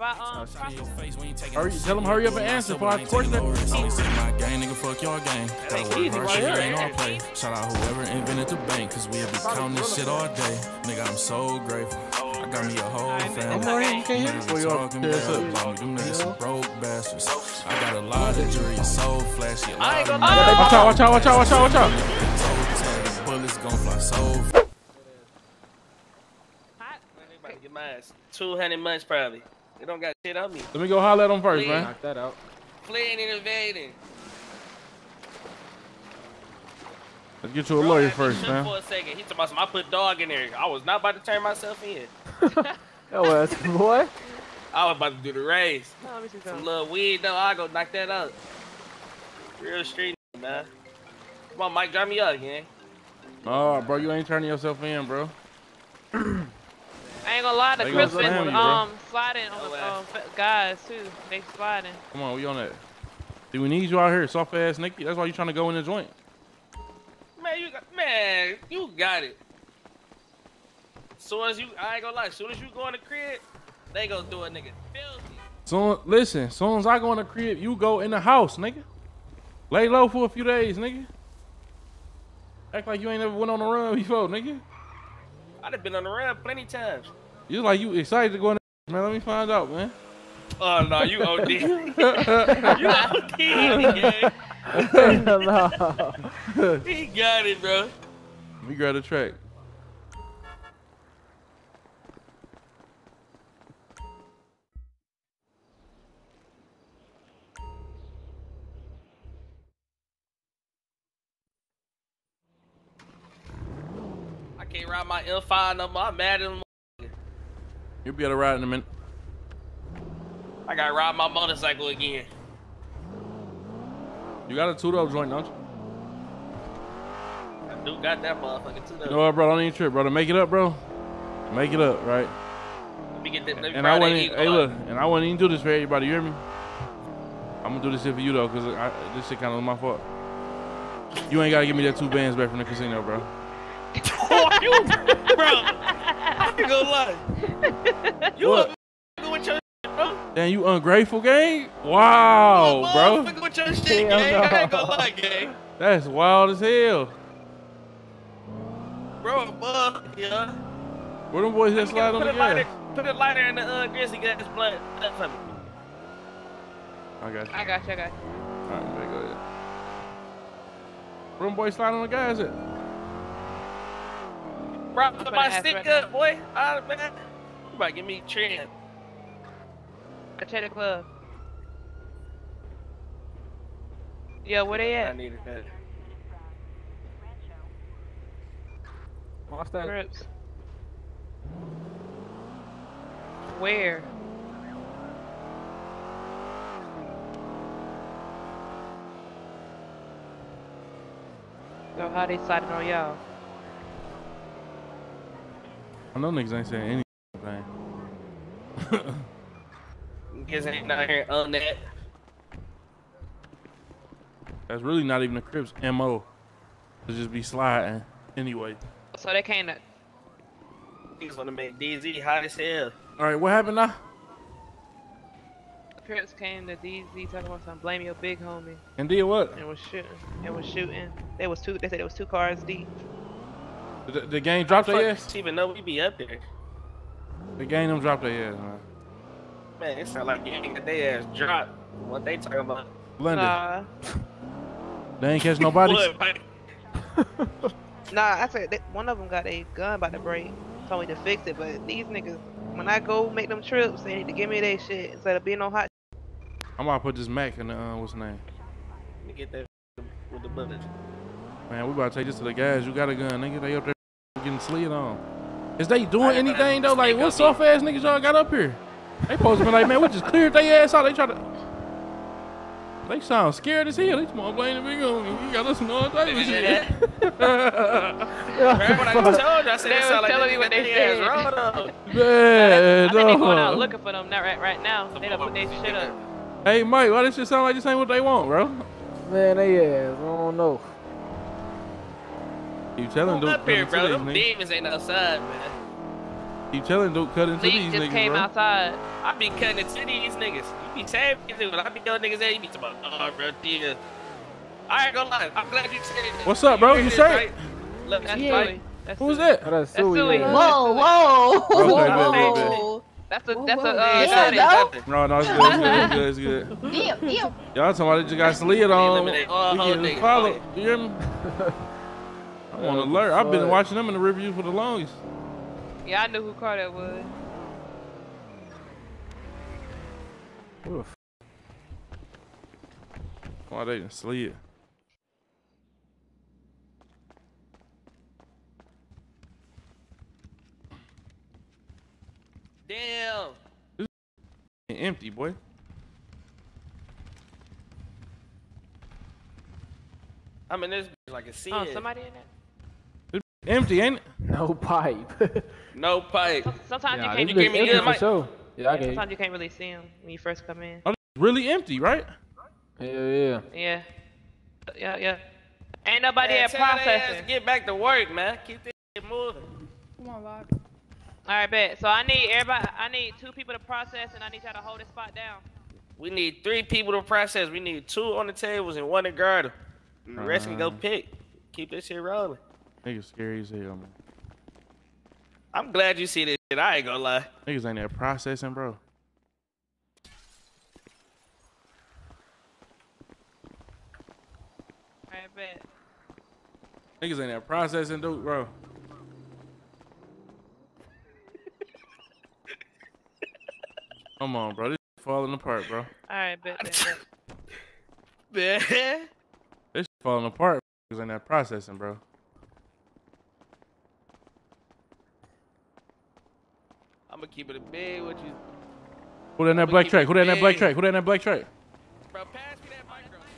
Hurry, tell him hurry up and answer before I question it. My gang, nigga, fuck your gang. That easy, right? Shout out whoever invented the bank, cause we have been counting this shit all day. Nigga, I'm so grateful. I got me a whole family. Them niggas some broke bastards. I got a lot of jewelry, so flashy. Watch out, watch out, watch out, watch out, watch out. Bullets gon' fly so fast. 200 months probably. They don't got shit on me. Let me go holler at them first, man. Knock that out. Fleeing and invading. Let's get you a lawyer first, man. For a second. He told me I put dog in there. I was not about to turn myself in. That was boy. I was about to do the race. No, some little weed though. I go knock that out. Real street, man. Come on, Mike, drive me up again. Oh, bro, you ain't turning yourself in, bro. I ain't gonna lie, the Crips been sliding on the guys too. They sliding. Come on, we on that. Do we need you out here, soft ass Nicky? That's why you trying to go in the joint. Man, you got it. Soon as you, I ain't gonna lie. Soon as you go in the crib, they gonna do a nigga filthy. So listen, soon as I go in the crib, you go in the house, nigga. Lay low for a few days, nigga. Act like you ain't never went on the run before, nigga. I'd have been on the run plenty times. You like you excited to go in the man? Let me find out, man. Oh no, you OD. You OD, yeah. No. He got it, bro. Let me grab the track. Can't ride my M5 no more. I'm mad at him. You'll be able to ride in a minute. I gotta ride my motorcycle again. You got a 2-door joint, don't you? I do got that motherfucking 2-door. You know what, bro? Don't even trip, bro. To make it up, bro. Make it up, right? Let me get that. Let me hey, look, and I wouldn't even do this for everybody. You hear me? I'm gonna do this shit for you though, cause this shit kind of was my fault. You ain't gotta give me that 2 bands back from the casino, bro. You, bro, I ain't gonna lie. You a motherfucker with your shit, bro. Damn, you ungrateful, gang? Wow, bro. You a motherfucker with your shit, gang. No. I ain't gonna lie, gang. That's wild as hell. Bro, yeah. Where them boys just slide on the gas? Put a lighter in the grizzly gas blood. That's funny. I got you. I got you, I got you. All right, man, go ahead. Where them boys slide on the gas at? Brought my stick up, boy. Oh, man. You might give me a trend. I check the club. Yo, where they at? I needed that. What's that? Crips. Where? So how they sliding on y'all? I know niggas ain't saying anything. Niggas ain't not here on that. That's really not even the Crips MO. It'll just be sliding anyway. So they can't. Niggas wanna make DZ hot as hell. Alright, what happened now? The Crips came to DZ talking about something, blame your big homie. And did what? And was shooting. They was two, they said it was 2 cars deep. The gang dropped their ass? Even though we be up there. The gang them dropped their ass, man. Man, it sound like gang got their ass dropped. What they talking about? London. They ain't catch nobody. Nah, I said one of them got a gun by the break. Told me to fix it, but these niggas, when I go make them trips, they need to give me their shit instead of being on hot. I'm about to put this Mac in the, what's his name? Let me get that with the bullet. Man, we about to take this to the guys. You got a gun, nigga. They up there getting slid on. Is they doing anything, though? Like, what soft ass niggas y'all got up here? They supposed to be like, man, we just cleared their ass out. They try to... They sound scared as hell. They come on, blame the big homie. You got us no type of shit. When I told you, I said they sound like telling me what they said. Man, I think they going out looking for them right now. They done put their shit up. Hey, Mike, why this shit sound like this ain't what they want, bro? Man, they ass. I don't know. You telling them up here, bro. Them demons ain't outside, man. Keep telling, don't cut into these niggas, just came outside. I be cutting into these niggas. You be saying these niggas, I be telling niggas, hey, you be talking about, oh, bro, dear. I ain't gonna lie, I'm glad you said it. What's up, bro? You said it? Who's that? That's Suey. Whoa, whoa. That's a No, it's good, it's good, it's good. Y'all talking about it just got slid on. We getting followed. You hear me? I'm on alert. I've been watching them in the review for the longest. Yeah, I knew who car that was. What the f***? Why they done slid? Damn! This is empty, boy. I mean, this be like a scene. Oh, somebody in it? This empty, ain't it? No pipe. No pipe. Sometimes yeah, you can't really see him. Yeah, sometimes you can't really see him when you first come in. Oh, really empty, right? Yeah. Ain't nobody at processing. Get back to work, man. Keep this shit moving. Come on, Rob. All right, bet. So I need everybody. I need 2 people to process, and I need y'all to hold this spot down. We need 3 people to process. We need 2 on the tables and 1 in garden. The rest can go pick. Keep this shit rolling. Niggas scary as hell, man. I'm glad you see this shit. I ain't gonna lie. Niggas ain't there processing, bro. All right, bet. Niggas ain't there processing, dude, bro. Come on, bro. This is falling apart, bro. All right, bet. This is falling apart because I'm not processing, bro. I'm going to keep it a big with you. Who that in that black track? Who that in that black track? Who that in that black track? Bro, pass me that micro. That's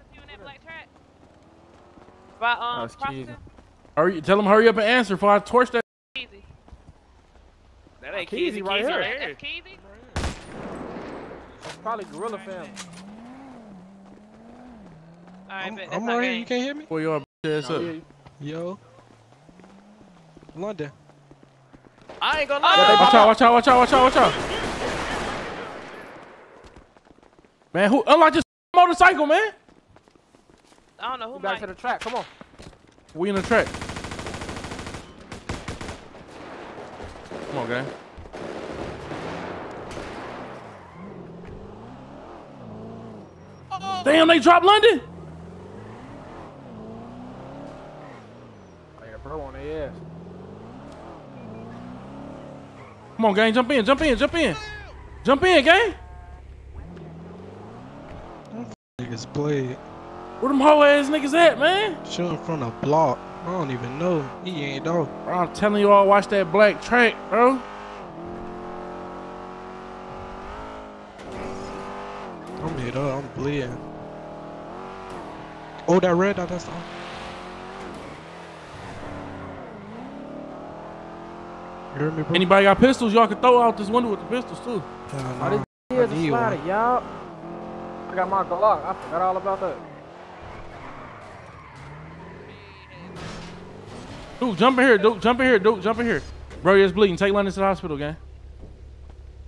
a few in that black track. Hurry, tell them hurry up and answer before I torch that. That ain't Keezy right here. That's Keezy? That's probably Gorilla Family. Alright, but I'm right here. You can't hear me? Boy, y'all ass up. Yo. London. I ain't gonna lie. Watch out. Man, who unlocked this motorcycle, man? I don't know who back to the track. Come on. We in the track. Come on, gang. Oh. Damn, they dropped London. I got bro on their ass. Come on, gang, jump in, gang. Niggas played. Where them hoe ass niggas at, man? Show in front of block. I don't even know. He ain't though. I'm telling you all, watch that black track, bro. I'm here though. I'm bleeding. Oh, that red dot. That's the. You heard me, bro? Anybody got pistols? Y'all can throw out this window with the pistols too. Oh, this is a slider, y'all. I got my Glock. I forgot all about that. Dude, jump in here. Bro, you're bleeding. Take London to the hospital, gang.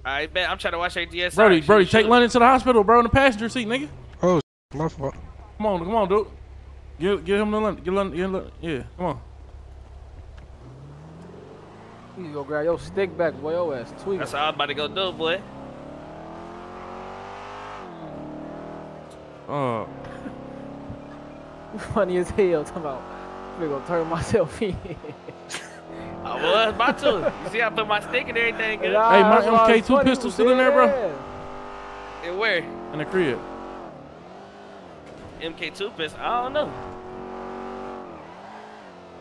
I bet. I'm trying to watch ADS. Brody, take London to the hospital, bro, in the passenger seat, nigga. Oh, my fault. Come on, dude. Get him to London. Get London. Yeah, come on. You go grab your stick back, boy. Your ass tweet. That's all I'm about to go do, boy. Oh. Funny as hell, talking about. I'm gonna turn myself in. I was about to. You see, I put my stick and everything. Good. Nah, hey, my MK2 pistol still in there, bro. And where? In the crib. MK2 pistol? I don't know.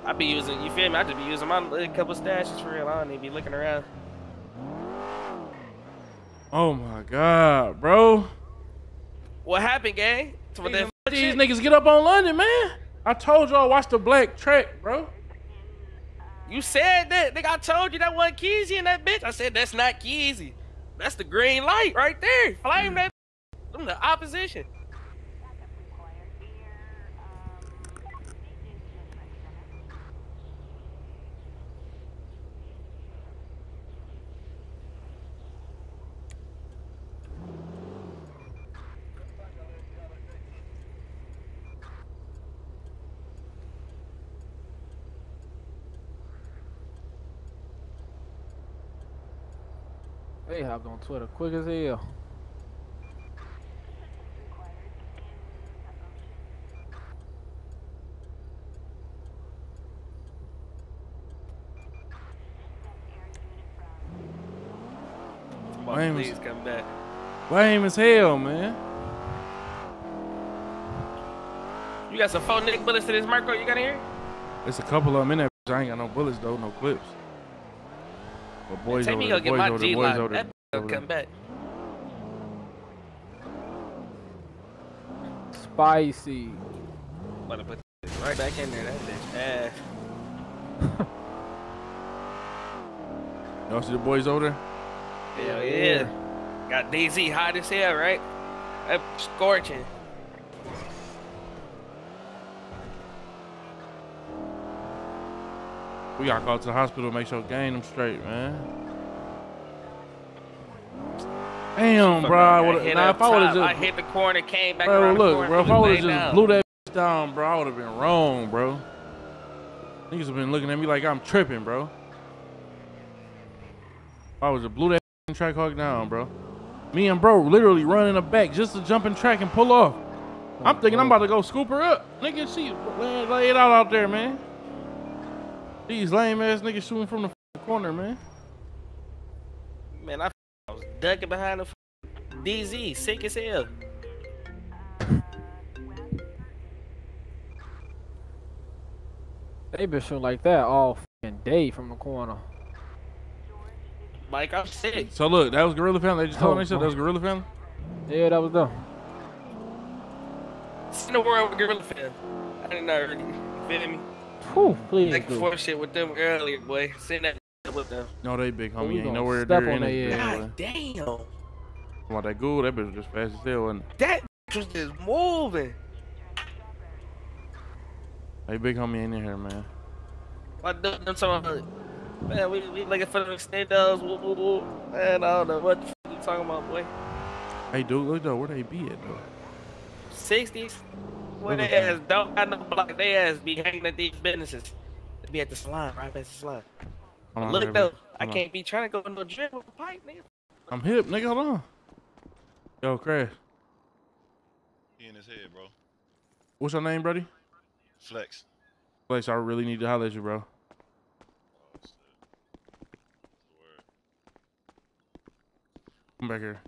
I be using, you feel me? I just be using my couple stashes for real. I don't need to be looking around. Oh my God, bro. What happened, gang? These niggas get up on London, man. I told y'all watch the black track, bro. You said that, nigga. I told you that wasn't Keezy in that bitch. I said that's not Keezy. That's the green light right there. Flame that. I'm the opposition. They hopped on Twitter quick as hell. Somebody please come back. Lame as hell, man. You got some faux Nick bullets to this Marco you got in here? There's a couple of them in there. I ain't got no bullets though, no clips. But boys over there, boys over there, boys over there. That come back. Spicy. I'm gonna put this right back in there, that bitch ass. Y'all see the boys over there? Hell yeah. Got DZ hot as hell, right? That scorching. We gotta call to the hospital, make sure game them straight, man. Damn, bro. If I would have just, I hit the corner, came back around the corner. Bro, if I would have just blew that bitch down, bro, I would have been wrong, bro. Niggas have been looking at me like I'm tripping, bro. I would have blew that track hog down, bro. Me and bro literally running the back just to jump in track and pull off. I'm thinking I'm about to go scoop her up. Nigga, she laid out there, man. These lame ass niggas shooting from the corner, man. Man, I was ducking behind the DZ, sick as hell. They been shooting like that all fucking day from the corner. Like I'm sick. So look, that was Gorilla Family. They just told me that was Gorilla Family. Yeah, that was them. It's in the world with Gorilla Family. I didn't know. You feel me? Whew, please. Like four shit with them earlier, boy. Send that with them. No, they big homie. Ain't nowhere near anything. God damn. About that ghoul, that bitch was just fast as hell, wasn't it? That bitch was just moving. Hey, big homie ain't in here, man. What the fuck? Man, we looking for the extendos. Man, I don't know what the fuck you talking about, boy. Hey, dude, look though, where they be at, though? 60s. When they ass don't got no block, they ass be hanging at these businesses. They be at the salon, right at the salon. Look though, I can't be trying to go in no gym with a pipe, nigga. I'm hip, nigga, hold on. Yo, Crash. He in his head, bro. What's your name, buddy? Flex. Flex, I really need to holler at you, bro. Oh, shit. Come back here.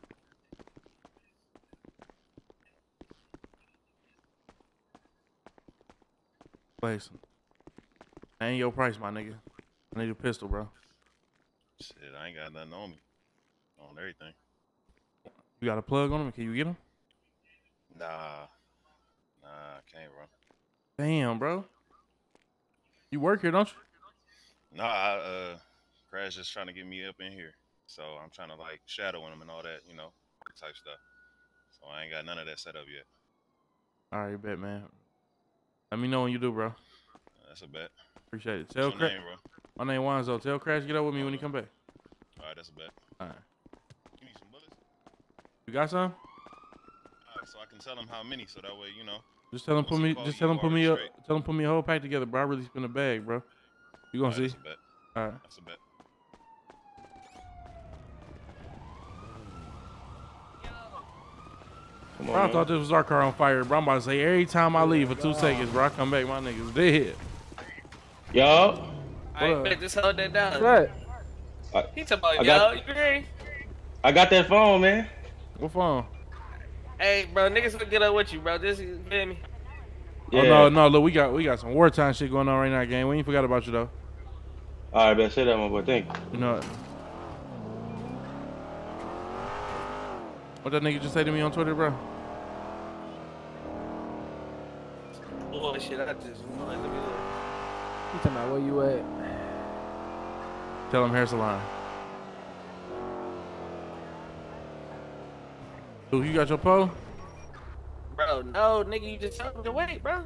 Place. I ain't your price, my nigga. I need a pistol, bro. Shit, I ain't got nothing on me. On everything. You got a plug on him? Can you get him? Nah, I can't, bro. Damn, bro. You work here, don't you? Nah, Crash just trying to get me up in here. So I'm trying to, like, shadowing him and all that, you know, type stuff. So I ain't got none of that set up yet. All right, bet, man. Let me know when you do, bro. That's a bet. Appreciate it. Tell Crash. My name Wanzo. Tell Crash get up with me when he come back. All right, that's a bet. All right. You need some bullets? You got some? All right, so I can tell him how many, so that way you know. Just tell him put me. Just tell him put me up. Tell him put me a whole pack together, bro. I really spin a bag, bro. You gonna see? That's a bet. All right. That's a bet. Bro, I thought this was our car on fire, bro. I'm about to say every time I leave for 2 seconds, bro, I come back, my niggas dead. Yo. I bet this hold that down. What? He talking about yo, you agree? I got that phone, man. What phone? Hey, bro, niggas will get up with you, bro. This is feel me. Yeah. Oh no, look, we got some wartime shit going on right now, gang. We ain't forgot about you though. All right, bet. Say that, my boy. Thank you. You know what? What that nigga just say to me on Twitter, bro? Bullshit, I just wanted to be there. You talking about where you at? Tell him hair salon. Dude, you got your pole? Bro, no, nigga, you just told me to wait, bro.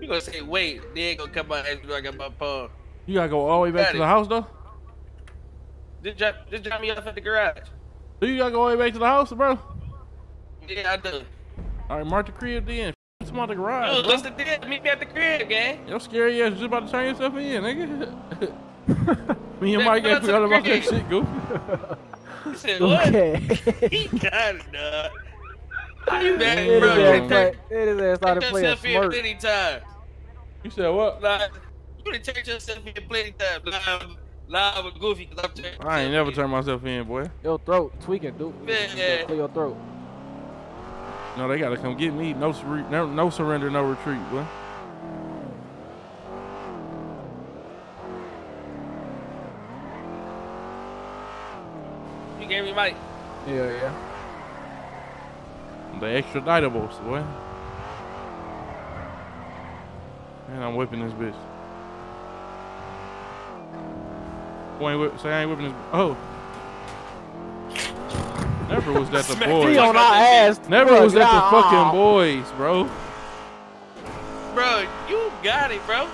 You gonna say wait, then gonna come out and I got my pole. You gotta go all the way back to the house, though? Just drop me off at the garage. Do you gotta go all the way back to the house, bro? Yeah, I do. All right, mark the crib then. It's about the garage. Dude, what's the deal? Meet me at the crib, gang. Yo, scary ass. Just about to turn yourself in, nigga. Me and Mike got forgot about that shit, Goofy. Said, what? Okay. He got it, dog. You mad, it bro? Take yourself here plenty time. You said what? Like, you gonna take yourself here plenty time. Live with Goofy, cause I'm turning. I ain't never turned myself in, boy. Your throat tweaking, dude. Man, clear your throat. No, they gotta come get me. No surrender, no retreat, boy. You gave me Mike. Yeah. The extraditables, boy. Man, I'm whipping this bitch. I ain't whipping this. Oh. Never was that the boys. He on our ass. Never was that the fucking boys, bro. Bro, you got it, bro.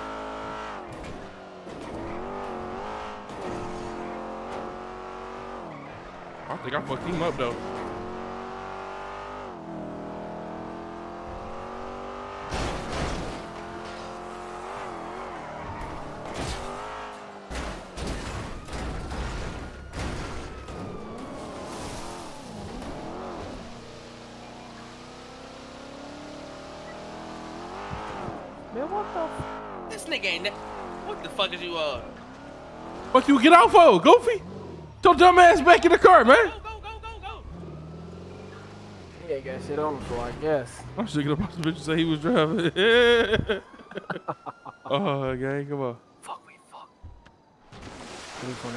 I think I fucked him up, though. What the fuck is you on? Fuck you, get out for, Goofy? Your dumb ass back in the car, man. Go. He ain't got shit on him, so I guess. I'm shaking up the bitch and say he was driving. Oh, gang, come on. Fuck. Come on.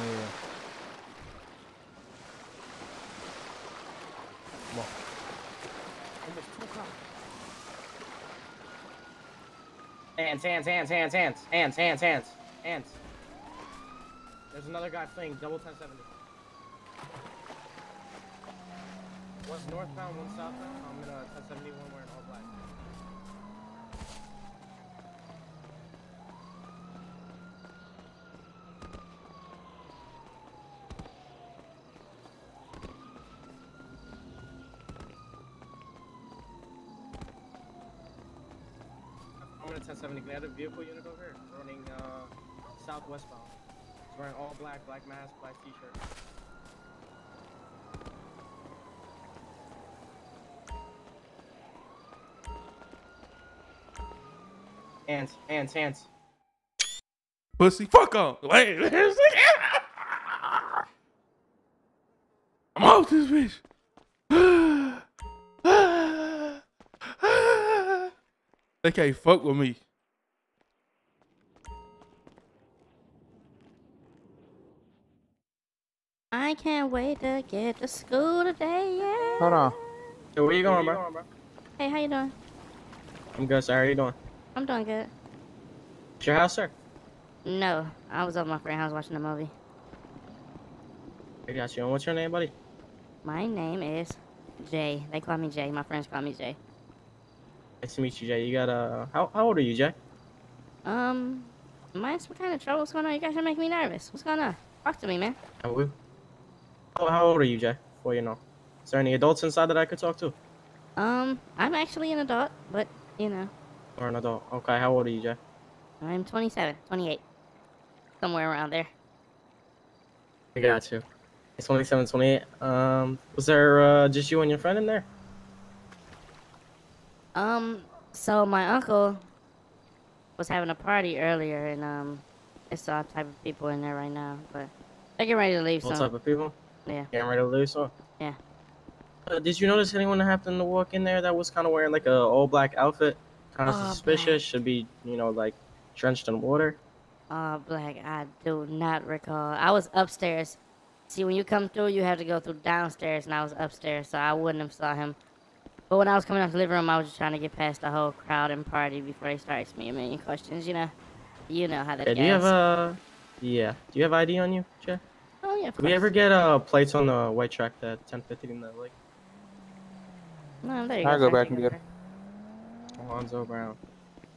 Hands. There's another guy playing double 1070. One's northbound, one's southbound. I'm gonna 1071 wearing all black. I'm gonna 1070. Can I have a vehicle unit over here? Running southwestbound. He's wearing all black, black mask, black t-shirt. Hands. Pussy, fuck off. I'm off this bitch. They can't fuck with me. I can't wait to get to school today, yeah. Hold on. Hey, where you going, bro? Hey, how you doing? I'm good, sir. How you doing? I'm doing good. It's your house, sir? No. I was at my friend's house watching a movie. I got you. And what's your name, buddy? My name is Jay. They call me Jay. My friends call me Jay. Nice to meet you, Jay. You got how old are you, Jay? What kind of trouble? What's going on? You guys are making me nervous. What's going on? Talk to me, man. How old are you, Jay? Before you know. Is there any adults inside that I could talk to? I'm actually an adult, but you know. You're an adult. Okay, how old are you, Jay? I'm 27, 28. Somewhere around there. I got you. It's 27, 28. Was there just you and your friend in there? So my uncle was having a party earlier, and, it's all type of people in there right now, but they're getting ready to leave soon. All type of people? Yeah. Getting ready to leave soon? Yeah. Did you notice anyone that happened to walk in there that was kind of wearing, like, a all-black outfit? Kind of suspicious, black. Should be, you know, like, drenched in water? All black, I do not recall. I was upstairs. See, when you come through, you have to go through downstairs, and I was upstairs, so I wouldn't have saw him. But when I was coming out the living room, I was just trying to get past the whole crowd and party before they started asking me a million questions, you know? You know how that goes. Do you have ID on you, Jay? Oh, yeah, of course. Did we ever get plates on the white track, the 1050 in the lake? No, there you go. I'll go back and get it. Alonzo Brown.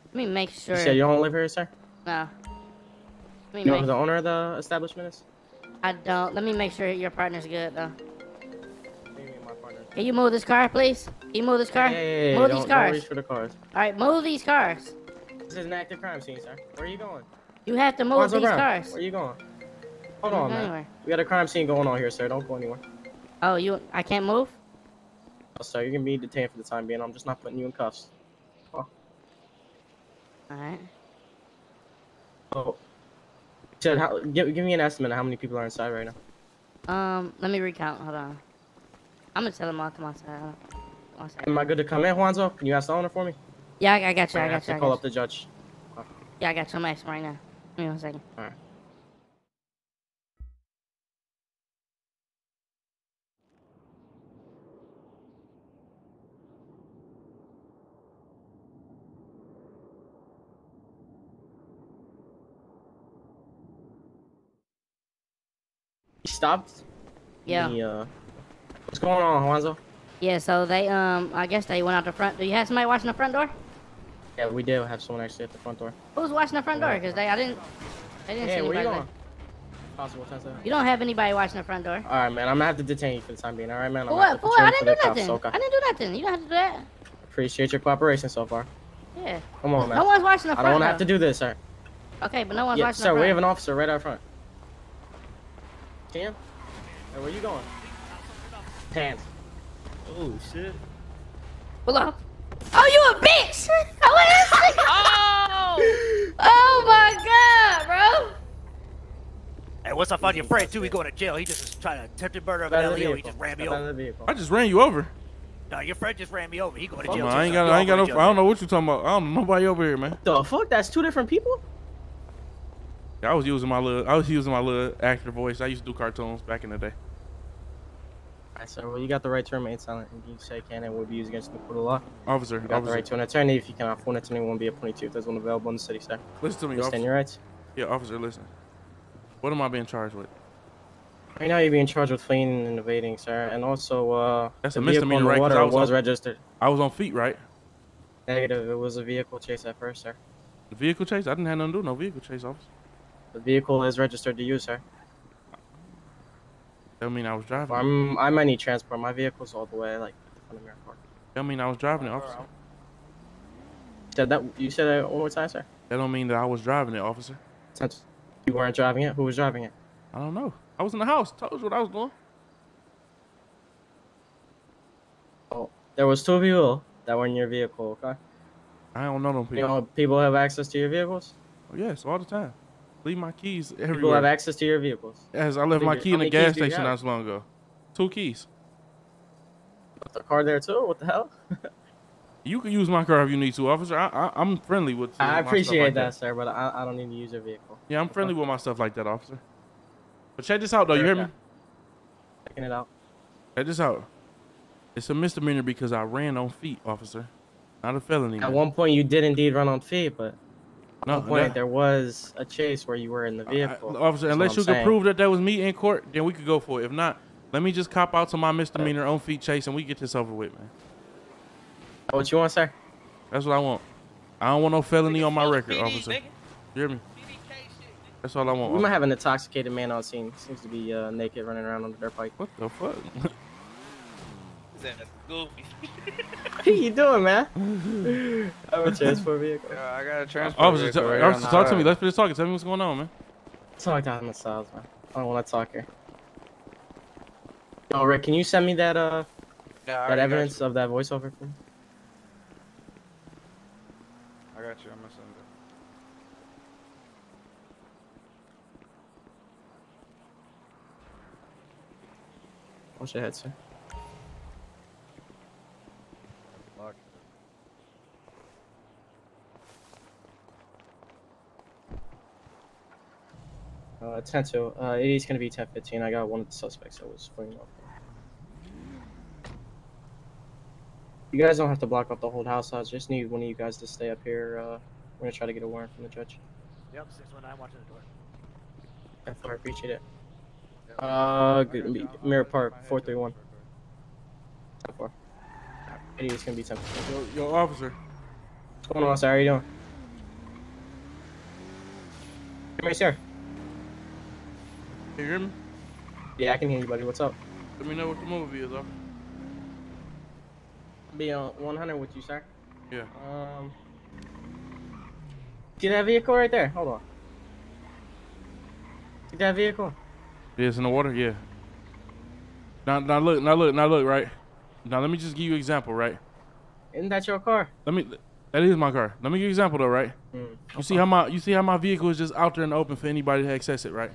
Let me make sure. You say you don't live here, sir? No. You know who the owner of the establishment is? I don't. Let me make sure your partner's good, though. Can you move this car, please? Can you move this car? Yeah. Move these cars. Don't reach for the cars. All right, move these cars. This is an active crime scene, sir. Where are you going? You have to move these cars. Where are you going? Hold on, man. Anywhere. We got a crime scene going on here, sir. Don't go anywhere. Oh, you... I can't move? Oh, sir, you're gonna be detained for the time being. I'm just not putting you in cuffs. Oh. Alright. Oh. Chad, give me an estimate of how many people are inside right now. Let me recount. Hold on. I'm gonna tell them all to my side. Am I good to come in, Juanzo? Can you ask the owner for me? Yeah, I got you. I got you. I call up the judge. Oh. Yeah, I got you. I'm asking right now. Give me 1 second. Alright. Stopped? Yeah. What's going on, Juanzo? Yeah, so they, I guess they went out the front. Do you have somebody watching the front door? Yeah, we do have someone actually at the front door. Who's watching the front door? Because I didn't see anybody. Where you going? Possible chance of... You don't have anybody watching the front door. All right, man. I'm gonna have to detain you for the time being. All right, man. What? I didn't do nothing. So, okay. I didn't do nothing. You don't have to do that. Appreciate your cooperation so far. Yeah. Come on, man. No one's watching the front door. I don't want to have to do this, sir. Okay, but no one's watching the front. Sir, we have an officer right out front. Cam? Hey, where you going? Hands. Oh, shit. Pull up. Oh, you a bitch! Oh! Oh my god, bro! Hey, what's up on your friend, too? He going to jail. He just was trying to attempted murder of an LEO. He just ran me over. I just ran you over? No, your friend just ran me over. He going to jail. I ain't got no... I don't know what you're talking about. I don't know nobody over here, man. The fuck? That's two different people? I was using my little, actor voice. I used to do cartoons back in the day. Alright, sir. Well, you got the right to remain silent. And you say can and will be used against the court of law. Officer, you got the right to an attorney if you cannot afford an attorney. One be appointed to if there's one available in the city, sir. Listen to me, officer. Your rights. Yeah, officer. Listen. What am I being charged with? Right now, you're being charged with fleeing and evading, sir, and also that's a misdemeanor, right? Because I was registered. I was on feet, right? Negative. It was a vehicle chase at first, sir. The vehicle chase? I didn't have nothing to do with no vehicle chase, officer. The vehicle is registered to you, sir. That mean I was driving. I'm any transport. My vehicle's all the way, like, on the mirror park. That mean I was driving it, officer. You said that one more time, sir? That don't mean that I was driving it, officer. Since you weren't driving it, who was driving it? I don't know. I was in the house. Told you what I was doing. Oh, there was two people that were in your vehicle, okay? I don't know them people. You know, people have access to your vehicles? Oh, yes, all the time. Leave my keys everywhere. People have access to your vehicles. Yes, I left my key in the gas station not so long ago. 2 keys. Left the car there too? What the hell? You can use my car if you need to, officer. I'm friendly with. I appreciate that, sir, but I don't need to use your vehicle. Yeah, I'm friendly with my stuff like that, officer. But check this out, though. You hear me? Checking it out. Check this out. It's a misdemeanor because I ran on feet, officer. Not a felony. At one point, you did indeed run on feet, but. No point. There was a chase where you were in the vehicle. Officer, unless you can prove that that was me in court, then we could go for it. If not, let me just cop out to my misdemeanor on feet chase and we get this over with, man. What you want, sir? That's what I want. I don't want no felony on my record, officer. You hear me? That's all I want. We might have an intoxicated man on scene. Seems to be naked running around on the dirt bike. What the fuck? What you doing, man? I have a transport vehicle. Yeah, I got a transport vehicle. Officer, talk to me. Let's finish talking. Tell me what's going on, man. Talk down the sides, man. I don't want to talk here. Yo, Rick, can you send me that that evidence of that voiceover, please? I got you. I'm gonna send it. Watch your head, sir. It is going to be 10:15. I got one of the suspects that was fleeing off. You guys don't have to block up the whole house. I just need one of you guys to stay up here. We're going to try to get a warrant from the judge. Yep, 619, watching the door. I appreciate it. Mirror Park, 431. 10-4. It is going to be 10:15. Yo, officer. What's going on, sir? How are you doing? Come here, sir. Can you hear me? Yeah, I can hear you, buddy. What's up? Let me know what the movie is, officer. I'll be on 100 with you, sir. Yeah. See that vehicle right there? Hold on. See that vehicle? It is in the water, yeah. Now look, right? Now let me just give you an example, right? Isn't that your car? That is my car. Let me give you an example though, right? You see how my vehicle is just out there in the open for anybody to access it, right?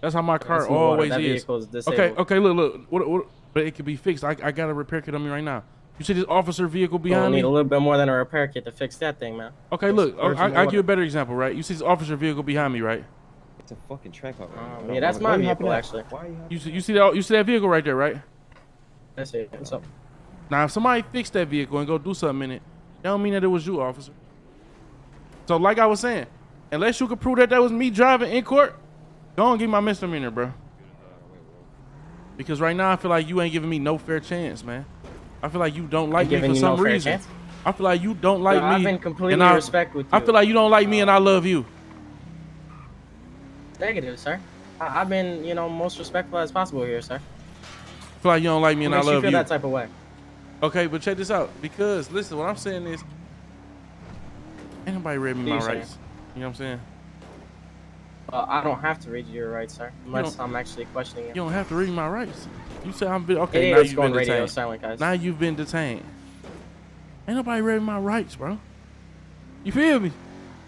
That's how my car always is. Okay, look. But it could be fixed. I got a repair kit on me right now. You see this officer vehicle behind me? I need a little bit more than a repair kit to fix that thing, man. Okay, look. I'll give you a better example, right? You see this officer vehicle behind me, right? It's a fucking track hog. Yeah, that's my vehicle, actually. You see that vehicle right there, right? That's it. What's up? Now, if somebody fixed that vehicle and go do something in it, that don't mean that it was you, officer. So, like I was saying, unless you could prove that that was me driving in court, don't give my misdemeanor, bro. Because right now, I feel like you ain't giving me no fair chance, man. I feel like you don't like me for some reason. I feel like you don't like me. I've been completely respectful with you. I feel like you don't like me and I love you. Negative, sir. I've been, you know, most respectful as possible here, sir. I feel like you don't like me and I love you. Makes you feel that type of way. Okay, but check this out. Because, listen, what I'm saying is, ain't nobody read me my rights. You know what I'm saying? I don't have to read you your rights, sir. Unless I'm actually questioning it. You don't have to read my rights. You said I'm okay. Now you've been detained. Silent, guys. Now you've been detained. Ain't nobody read my rights, bro. You feel me?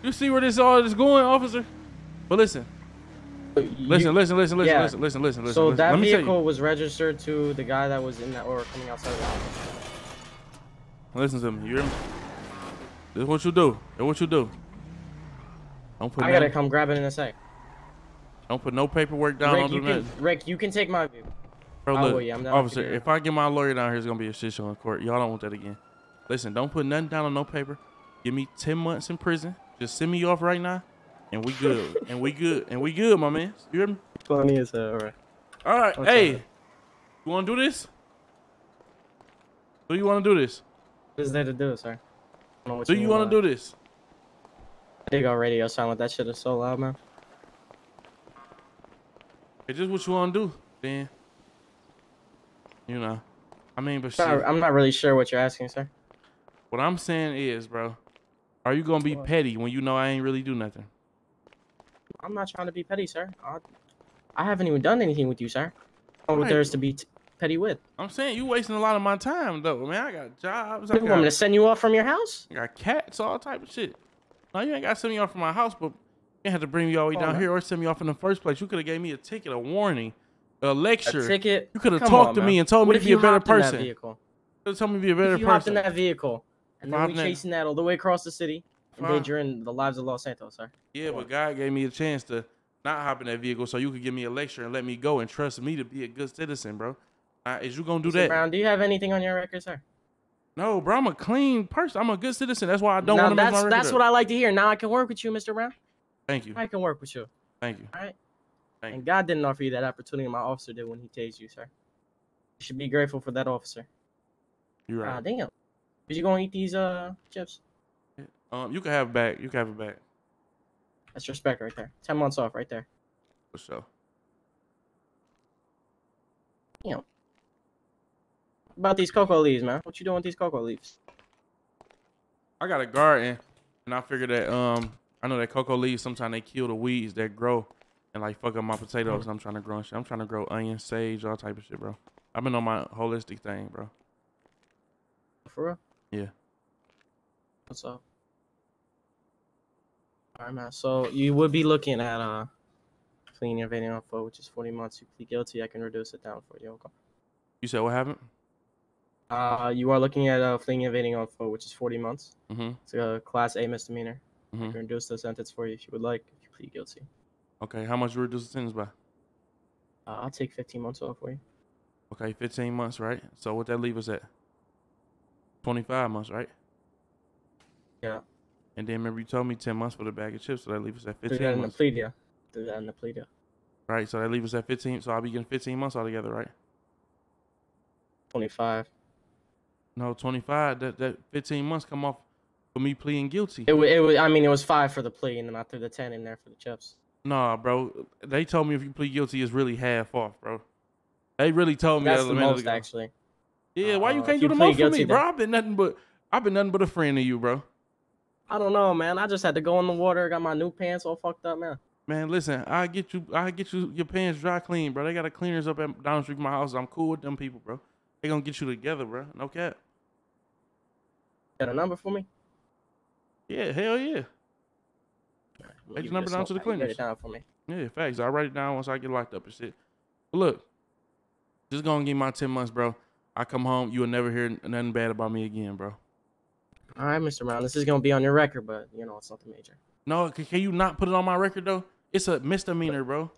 You see where this all is going, officer? But listen. Listen. So that vehicle was registered to the guy that was in that or coming outside of the office. Listen to me. You hear me? This is what you do. Don't put. I gotta come grab it in a sec. Don't put no paperwork down on the man. Rick, you can take my view. Bro, look, officer, if I get my lawyer down here, it's gonna be a shit show in court. Y'all don't want that again. Listen, don't put nothing down on no paper. Give me 10 months in prison. Just send me off right now, and we good. and we good, my man. You hear me? Funny as hell, alright. Alright, hey, you wanna do this? Do you wanna do this? What is there to do, sir? Do you wanna do this? I think our radio silent. That shit is so loud, man. It's just what you want to do, then. You know. I mean, but shit. I'm not really sure what you're asking, sir. What I'm saying is, bro, are you going to be petty when you know I ain't really do nothing? I'm not trying to be petty, sir. I haven't even done anything with you, sir. I don't know what there is to be petty with. I'm saying you wasting a lot of my time, though, man. I got jobs. You want me to send you off from your house? I got cats, all type of shit. No, you ain't got to send me off from my house, but you ain't have to bring me all the way down here or send me off in the first place. You could have gave me a ticket, a warning, a lecture. A ticket? You could have talked to me and told me to be a better person. You could have told me to be a better person. You hopped in that vehicle, and then we chasing that all the way across the city, endangering the lives of Los Santos, sir. Yeah, but God gave me a chance to not hop in that vehicle so you could give me a lecture and let me go and trust me to be a good citizen, bro. Is you going to do that? Brown, do you have anything on your record, sir? No, bro, I'm a clean person. I'm a good citizen. That's why I don't want to mess my record. That's what I like to hear. Now I can work with you, Mr. Brown. Thank you. I can work with you. Thank you. All right? And God didn't offer you that opportunity. My officer did when he tased you, sir. You should be grateful for that officer. You're right. Ah, damn. Is you going to eat these chips? You can have it back. You can have it back. That's respect right there. 10 months off right there. For sure. Damn. About these cocoa leaves, man. What you doing with these cocoa leaves? I got a garden, and I figured that I know that cocoa leaves sometimes they kill the weeds that grow and like fuck up my potatoes. And I'm trying to grow shit. I'm trying to grow onion, sage, all type of shit, bro. I've been on my holistic thing, bro. For real? Yeah. What's up? All right, man. So you would be looking at clean your video for which is 40 months. You plead guilty, I can reduce it down for you. Okay. You said what happened? You are looking at fleeing and evading on foot, which is 40 months. It's a class A misdemeanor. I can reduce the sentence for you if you would like, if you plead guilty. Okay, how much you reduce the sentence by? I'll take 15 months off for you. Okay, 15 months, right? So what that leave us at? 25 months, right? Yeah. And then remember you told me 10 months for the bag of chips, so that leave us at 15 months. Do that in the plea deal. Right, so that leave us at 15, so I'll be getting 15 months altogether, right? 25. No, 25. That 15 months come off for me pleading guilty. It was 5 for the plea, and then I threw the 10 in there for the chips. Nah, bro. They told me if you plead guilty, it's really half off, bro. They really told me that's the most, actually. Yeah, why you can't do the most for me, bro? I've been nothing but a friend to you, bro. I don't know, man. I just had to go in the water. Got my new pants all fucked up, man. Man, listen, I get you your pants dry clean, bro. They got a cleaners up at down the street from my house. I'm cool with them people, bro. They gonna get you together, bro. No cap. Got a number for me? Yeah, hell yeah. Take your number down to the cleaners. Write it down for me. Yeah, facts. I'll write it down once I get locked up and shit. But look, just gonna give my 10 months, bro. I come home, you will never hear nothing bad about me again, bro. All right, Mr. Brown, this is gonna be on your record, but you know it's nothing major. No, can you not put it on my record though? It's a misdemeanor, bro.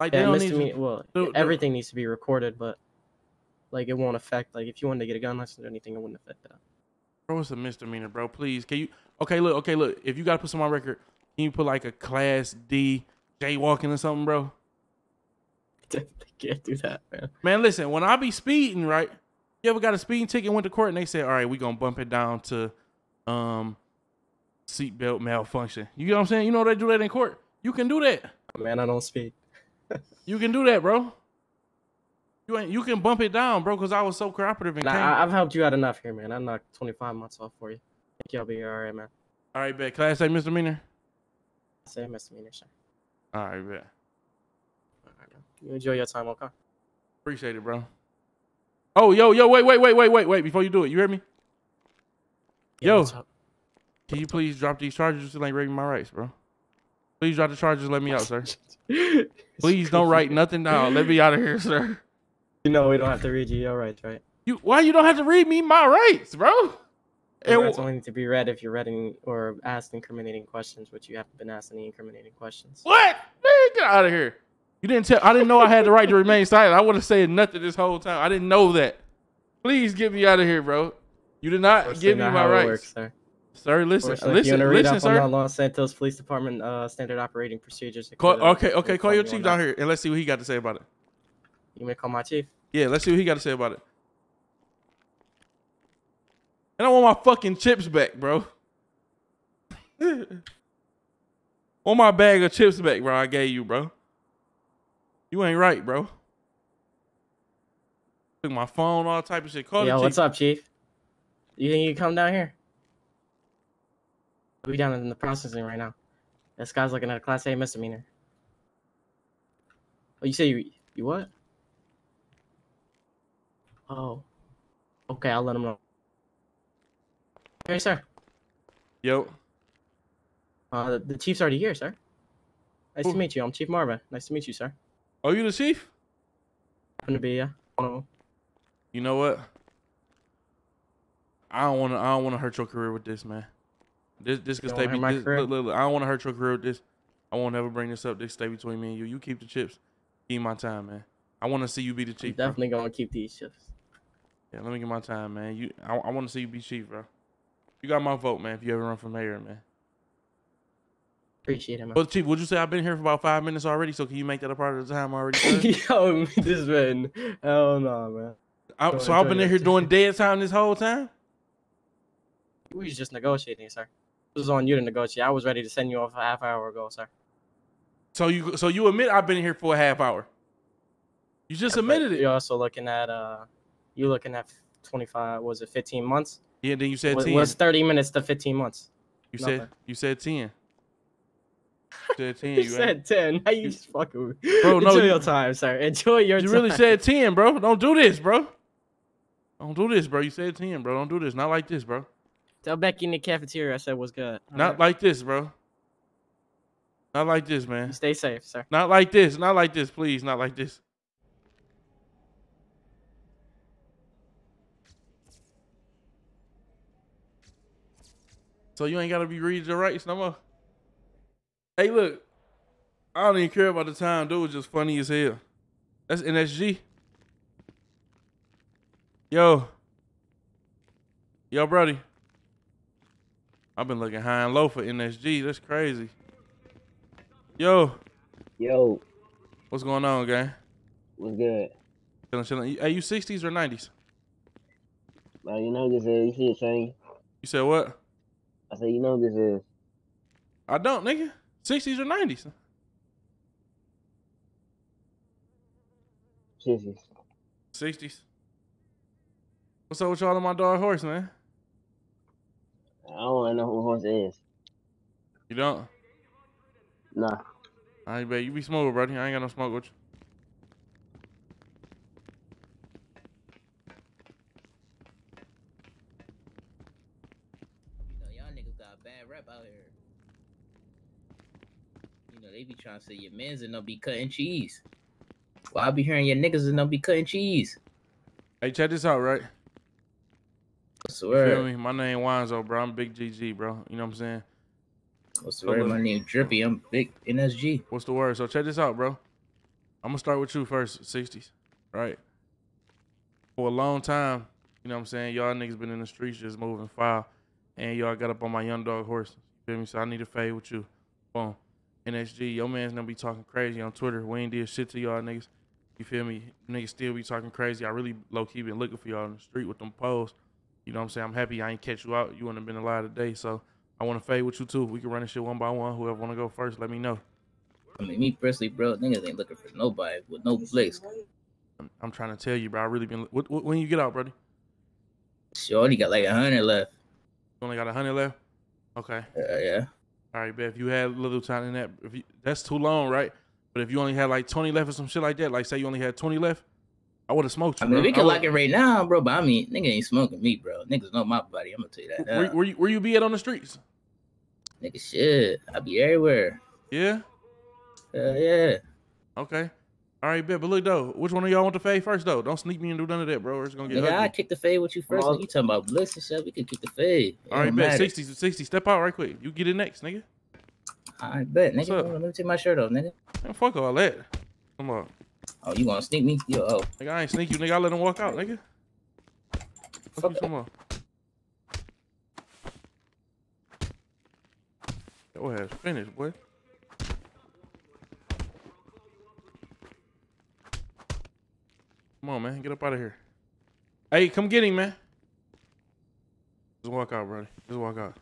Like yeah, they don't need to, well, everything needs to be recorded, but like it won't affect. Like if you wanted to get a gun license or anything, it wouldn't affect that. Bro, it's a misdemeanor, bro. Please, can you? Okay, look. If you gotta put some on record, can you put like a class D jaywalking or something, bro? Definitely can't do that, man. Man, listen. When I be speeding, right? You ever got a speeding ticket, went to court, and they said, "All right, we gonna bump it down to seatbelt malfunction." You know what I'm saying? You know they do that in court. You can do that. Man, I don't speed. You can do that, bro. You can bump it down, bro, because I was so cooperative. I've helped you out enough here, man. I knocked 25 months off for you. I think y'all be all right, man. All right, bet. Can I say misdemeanor? Say misdemeanor, sir. All right, bet. All right, man. You enjoy your time, okay? Appreciate it, bro. Oh, yo, wait. Before you do it, you hear me? Yeah, yo, can you please drop these charges? It ain't breaking my rights, bro. Please drop the charges. Let me out, sir. Please don't write nothing down. Let me out of here, sir. You know we don't have to read you. Your rights, right? Why you don't have to read me my rights, bro? Your rights only need to be read if you're reading or asked incriminating questions, which you haven't been asked any incriminating questions. What? Man, get out of here. You didn't tell. I didn't know I had the right to remain silent. I would have said nothing this whole time. I didn't know that. Please get me out of here, bro. You did not give me my rights, sir. Sir, listen, sir. On Los Santos Police Department standard operating procedures. Okay, call your chief down here and let's see what he got to say about it. You may call my chief. Yeah, let's see what he got to say about it. And I want my fucking chips back, bro. Want my bag of chips back, bro. I gave you, bro. You ain't right, bro. Took my phone, all type of shit. Call the chief. Yo, what's up, chief? You think you can come down here? We down in the processing right now. This guy's looking at a class A misdemeanor. Oh, you say you what? Oh. Okay, I'll let him know. Hey, sir. Yo. The chief's already here, sir. Nice to meet you. I'm Chief Marvin. Nice to meet you, sir. Are you the chief? I'm gonna be one of them. You know what? I don't wanna hurt your career with this, man. This could stay between me. Look, I don't want to hurt your career with this. I won't ever bring this up. This stay between me and you. You keep the chips. Keep my time, man. I want to see you be the chief. I'm definitely going to keep these chips. Yeah, let me get my time, man. I want to see you be chief, bro. You got my vote, man, if you ever run for mayor, man. Appreciate it, man. Well, Chief, would you say I've been here for about 5 minutes already, so can you make that a part of the time already? Yo, this man. Hell no, man. So I've been in here doing dead time this whole time? We was just negotiating, sir. This was on you to negotiate. I was ready to send you off a half hour ago, sir. So you admit I've been here for a half hour. You just admitted it. You're also looking at 25. Was it 15 months? Yeah. Then you said 10. Was 30 minutes to 15 months? You said 10. You said 10. You said 10. How you just fucking with me? Bro, enjoy your time, sir. Enjoy your time. You really said 10, bro. Don't do this, bro. Don't do this, bro. You said 10, bro. Don't do this. Not like this, bro. Tell Becky in the cafeteria I said what's good. Not like this, bro. Not like this, man. Stay safe, sir. Not like this. Not like this, please. Not like this. So you ain't got to be reading your rights no more? Hey, look. I don't even care about the time. Dude was just funny as hell. That's NSG. Yo, Brody. I've been looking high and low for NSG. That's crazy. Yo. What's going on, gang? What's good? Chilling. Hey, you 60s or 90s? Man, you know this is. You see it change. You said what? I said, you know this is. I don't, nigga. 60s or 90s? 60s. 60s. What's up with y'all on my dog horse, man? I don't know who horse is. You don't? Nah. I bet you be smoking, bro. I ain't got no smoke with you. You know, y'all niggas got a bad rep out here. You know, they be trying to say your men's and they'll be cutting cheese. Well, I be hearing your niggas and they'll be cutting cheese. Hey, check this out, right? I swear. You feel me? My name Winzo, bro. I'm Big GG, bro. You know what I'm saying? What's the word? My name Drippy. I'm Big NSG. What's the word? So check this out, bro. I'm gonna start with you first, 60s, right? For a long time, you know what I'm saying, y'all niggas been in the streets just moving foul, and y'all got up on my young dog horse. You feel me? So I need to fade with you. Boom. NSG, your man's gonna be talking crazy on Twitter. We ain't did shit to y'all niggas. You feel me? Niggas still be talking crazy. I really low-key been looking for y'all in the street with them poles. You know what I'm saying? I'm happy I ain't catch you out. You wouldn't have been alive today, so I want to fade with you, too. We can run this shit one by one. Whoever want to go first, let me know. I mean, me personally, bro, niggas ain't looking for nobody with no place. I'm trying to tell you, bro. I really been... When you get out, brody? She only got like 100 left. You only got 100 left? Okay. Yeah. All right, but if you had a little time in that... That's too long, right? But if you only had like 20 left or some shit like that, like say you only had 20 left, I would have smoked you, I mean, bro. We can lock it right now, bro, but I mean, nigga ain't smoking me, bro. Niggas know my body. I'm going to tell you that now. Where you be at on the streets? Nigga, shit. I be everywhere. Yeah? Yeah. Okay. All right, bet. But look, though, which one of y'all want to fade first, though? Don't sneak me and do none of that, bro. It's going to get ugly. Nigga, I kick the fade with you first. Nigga, you talking about bliss and shit. We can kick the fade. All right, bet. 60. Step out right quick. You get it next, nigga. All right, bet. Nigga, let me take my shirt off, nigga. Man, fuck all that. Come on. Oh, you gonna sneak me? Yo, oh. Nigga, I ain't sneak you, nigga. I let him walk out, nigga. Fuck you, come on. Your ass finished, boy. Come on, man. Get up out of here. Hey, come get him, man. Just walk out, brother. Just walk out.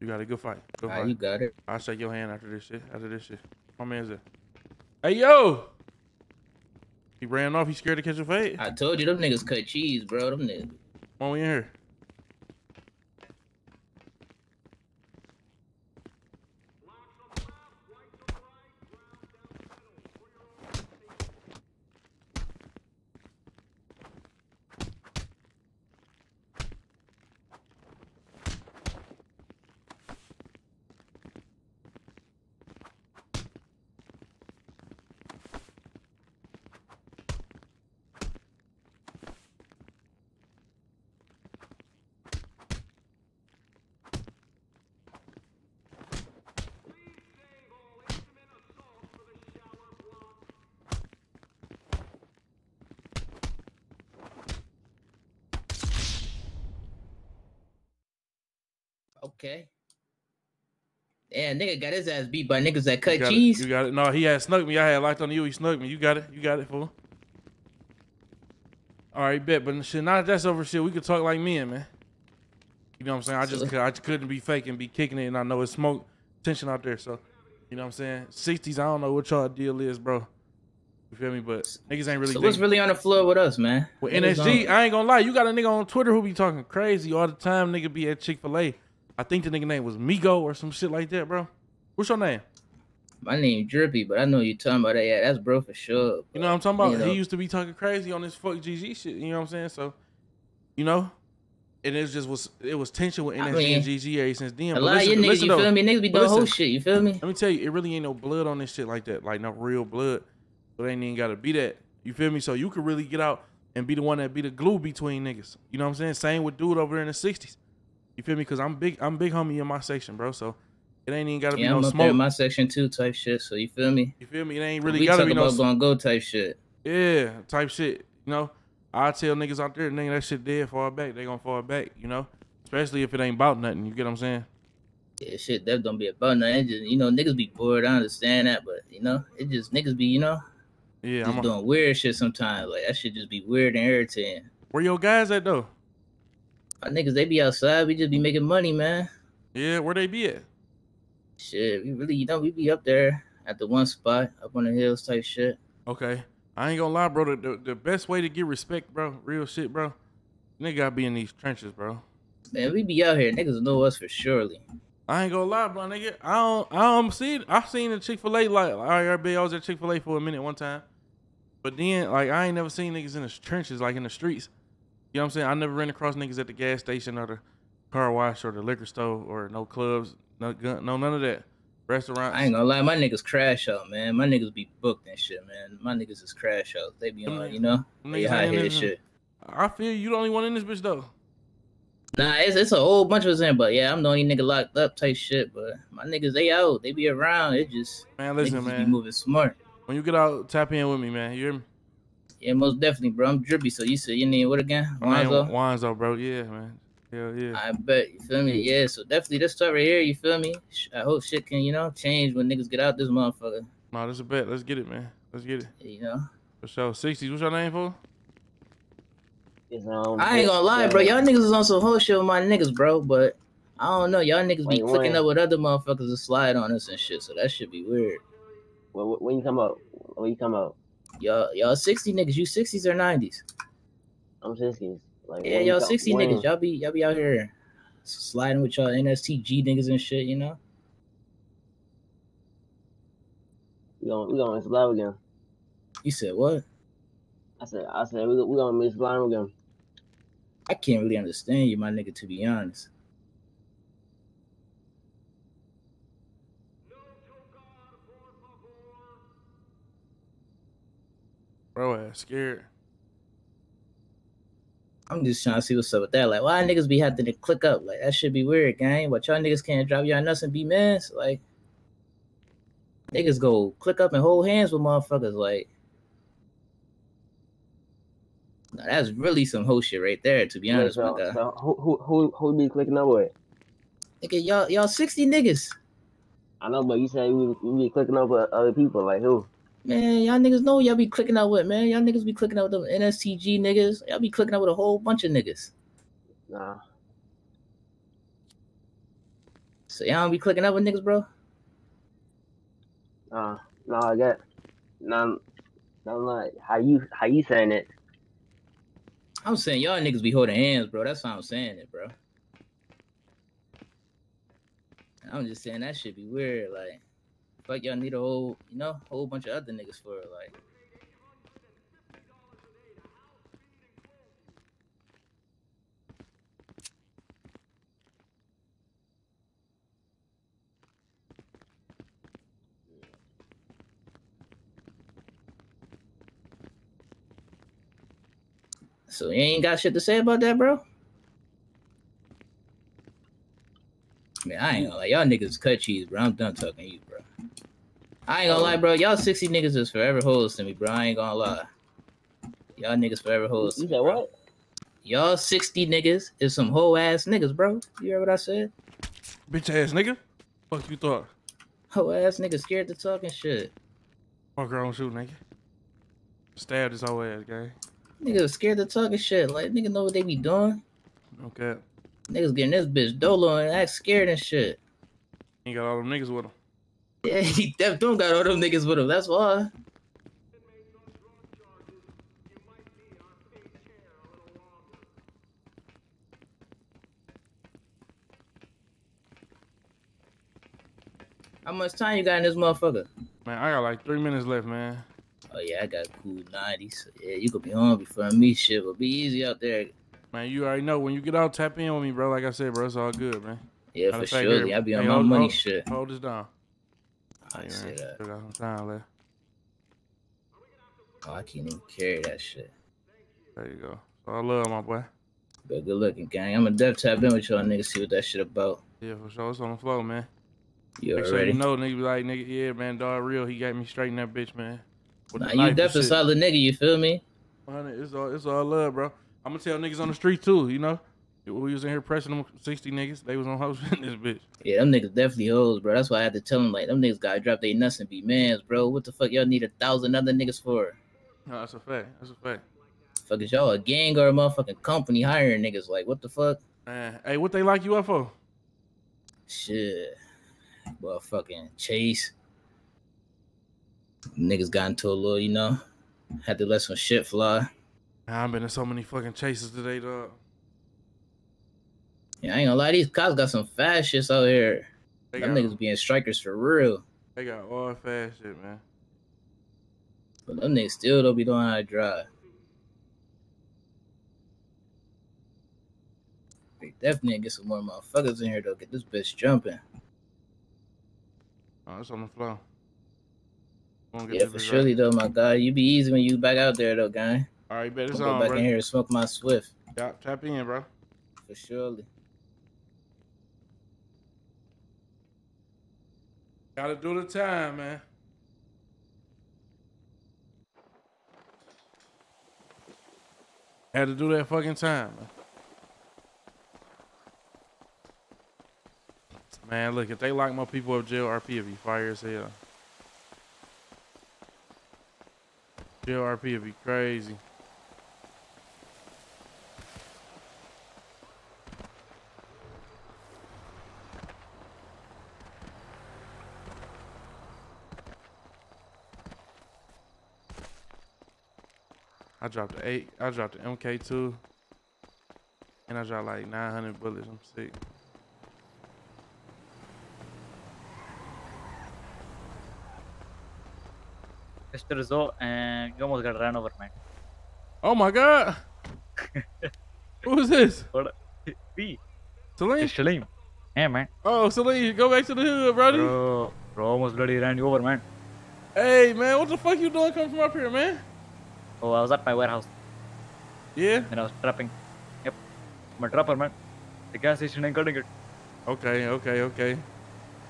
You got a good fight. Good fight. You got it. I'll shake your hand after this shit. My man's there. Hey, yo! He ran off. He scared to catch a fade. I told you, them niggas cut cheese, bro. Them niggas. Come on, we in here. Okay. Damn, nigga got his ass beat by niggas that cut cheese. You got it. No, he had snuck me. I had locked on you. He snuck me. You got it. You got it, fool. All right, bet. But shit, now that that's over, shit, we could talk like men, man. You know what I'm saying? I just couldn't be faking, be kicking it, and I know it's smoke tension out there. So, you know what I'm saying? 60s, I don't know what y'all deal is, bro. You feel me? But niggas ain't really. So what's really on the floor with us, man? With NSG, I ain't gonna lie. You got a nigga on Twitter who be talking crazy all the time. Nigga be at Chick-fil-A. I think the nigga name was Migo or some shit like that, bro. What's your name? My name Drippy, but I know you talking about that. Yeah, that's bro for sure. Bro. You know what I'm talking about? You know. He used to be talking crazy on this fuck GG shit. You know what I'm saying? So, you know, and it was tension with NSG and GG ever since then. A lot of you niggas, you feel me? Niggas be doing whole shit. You feel me? Let me tell you, it really ain't no blood on this shit like that. Like no real blood. But ain't even gotta be that. You feel me? So you could really get out and be the one that be the glue between niggas. You know what I'm saying? Same with dude over there in the 60s. You feel me? Cause I'm big homie in my section, bro. So it ain't even gotta be no smoke. Yeah, I'm up there in my section too, type shit. So you feel me? It ain't really gotta be no smoke. We talk about gonna go type shit. Yeah, type shit. You know, I tell niggas out there, nigga, that shit dead. Fall back, they gonna fall back. You know, especially if it ain't about nothing. You get what I'm saying? Yeah, shit, that don't be about nothing. Just, you know, niggas be bored. I understand that, but you know, it just niggas be, you know, yeah, I'm doing weird shit sometimes. Like that shit just be weird and irritating. Where your guys at though? My niggas, they be outside. We just be making money, man. Yeah, where they be at? Shit, we really, you know, we be up there at the one spot, up on the hills type shit. Okay. I ain't gonna lie, bro. The best way to get respect, bro, real shit, bro, nigga gotta be in these trenches, bro. Man, we be out here. Niggas know us for surely. I ain't gonna lie, bro, nigga. I don't see it. I've seen the Chick-fil-A, I was at Chick-fil-A for a minute one time. But then, like, I ain't never seen niggas in the trenches, like in the streets. You know what I'm saying? I never ran across niggas at the gas station or the car wash or the liquor store or no clubs, no gun, no none of that. Restaurants. I ain't gonna lie, my niggas crash out, man. My niggas be booked and shit, man. My niggas is crash out. They be on, you know? They high head shit. I feel you the only one in this bitch, though. Nah, it's a whole bunch of us in, but yeah, I'm the only nigga locked up type shit, but my niggas, they out. They be around. It just... Man, listen, man. Be moving smart. When you get out, tap in with me, man. You hear me? Yeah, most definitely, bro. I'm drippy, so you said your name what again? Wanzo? Wanzo, bro. Yeah, man. Hell yeah. I bet. You feel me? Yeah, so definitely this stuff right here, you feel me? I hope shit can, you know, change when niggas get out this motherfucker. Nah, that's a bet. Let's get it, man. Let's get it. You know? For sure. 60s, what's your name for? I ain't gonna lie, bro. Y'all niggas is on some whole shit with my niggas, bro, but I don't know. Y'all niggas be clicking up with other motherfuckers and slide on us and shit, so that should be weird. Well, when you come out? When you come out? Y'all 60 niggas. You 60s or 90s? I'm 60s. Like, yeah, y'all 60 niggas. Y'all be out here sliding with y'all NSTG niggas and shit, you know? We gonna miss live again. You said what? I said we gonna miss live again. I can't really understand you, my nigga, to be honest. Bro, I'm scared. I'm just trying to see what's up with that. Like, why niggas be having to click up? Like, that should be weird, gang. But y'all niggas can't drop y'all nuts and be mess. Like, niggas go click up and hold hands with motherfuckers. Like, now, that's really some whole shit right there, to be honest with you. So who be clicking up with? Nigga, y'all 60 niggas. I know, but you said we be clicking up with other people. Like, who? Man, y'all niggas know y'all be clicking out with, man. Y'all niggas be clicking out with them NSTG niggas. Y'all be clicking out with a whole bunch of niggas. Nah. So y'all don't be clicking out with niggas, bro? Nah, I got... Nah, I'm like, how you saying it? I'm saying y'all niggas be holding hands, bro. That's how I'm saying it, bro. I'm just saying that shit be weird, like... Fuck, y'all need a whole, you know, whole bunch of other niggas for it, like. So you ain't got shit to say about that, bro? Man, I ain't gonna lie. Y'all niggas cut cheese, bro. I'm done talking to you, bro. I ain't gonna lie, bro. Y'all 60 niggas is forever hoes to me, bro. I ain't gonna lie. Y'all niggas forever hoes. You said what? Y'all 60 niggas is some hoe ass niggas, bro. You heard what I said? Bitch ass nigga? Fuck you thought? Hoe ass nigga scared to talk and shit. Fuck her own shoe, nigga. Stabbed his whole ass, gang. Niggas scared to talk and shit. Like, niggas know what they be doing. Okay. Niggas getting this bitch dolo and act scared and shit. He got all them niggas with him. Yeah, he definitely got all them niggas with him. That's why. How much time you got in this motherfucker? Man, I got like 3 minutes left, man. Oh yeah, I got cool 90. So yeah, you could be home before me. Shit, but be easy out there. Man, you already know. When you get out, tap in with me, bro. Like I said, bro, it's all good, man. Yeah, for sure. I'll be on my money shit. Hold this down. I see that. Oh, I can't even carry that shit. There you go. I love my boy. But good looking, gang. I'm a dev tap in with y'all niggas, see what that shit about. Yeah, for sure. It's on the floor, man. You already sure you know, nigga. Be like, nigga, yeah, man, dog real. He got me straight in that bitch, man. With nah, you definitely solid nigga. You feel me? It's all love, bro. I'm gonna tell niggas on the street too. You know. We was in here pressing them 60 niggas. They was on hoes in this bitch. Yeah, them niggas definitely hoes, bro. That's why I had to tell them, like, them niggas gotta drop their nuts and be mans, bro. What the fuck y'all need 1,000 other niggas for? No, that's a fact. That's a fact. Fuck, is y'all a gang or a motherfucking company hiring niggas? Like, what the fuck? Man, hey, what they lock you up for? Shit. Motherfucking chase. Niggas got into a little, you know, had to let some shit fly. I've been in so many fucking chases today, dog. Yeah, I ain't gonna lie, these cops got some fast shits out here. Them niggas being strikers for real. They got all fast shit, man. But them niggas still don't be knowing how to drive. They definitely get some more motherfuckers in here, though. Get this bitch jumping. Oh, it's on the floor. Yeah, for surely, though, my God. You be easy when you back out there, though, guy. All right, bet it's on, bro. Go back in here and smoke my Swift. Yeah, tap in, bro. For surely. Gotta do the time, man. Had to do that fucking time, man. Man, look, if they lock my people up, jail RP would be fire as hell. Jail RP would be crazy. I dropped the 8, I dropped the MK2, and I dropped like 900 bullets. I'm sick. That's the result, and you almost got ran over, man. Oh my God! Who is this? B. Salim? Salim. Yeah, man. Oh, Salim, go back to the hood, brody. Bro, almost bloody ran you over, man. Hey, man, what the fuck you doing coming from up here, man? Oh, I was at my warehouse. Yeah? And I was trapping. Yep. I'm a trapper, man. The gas station ain't cutting it. Okay, okay, okay.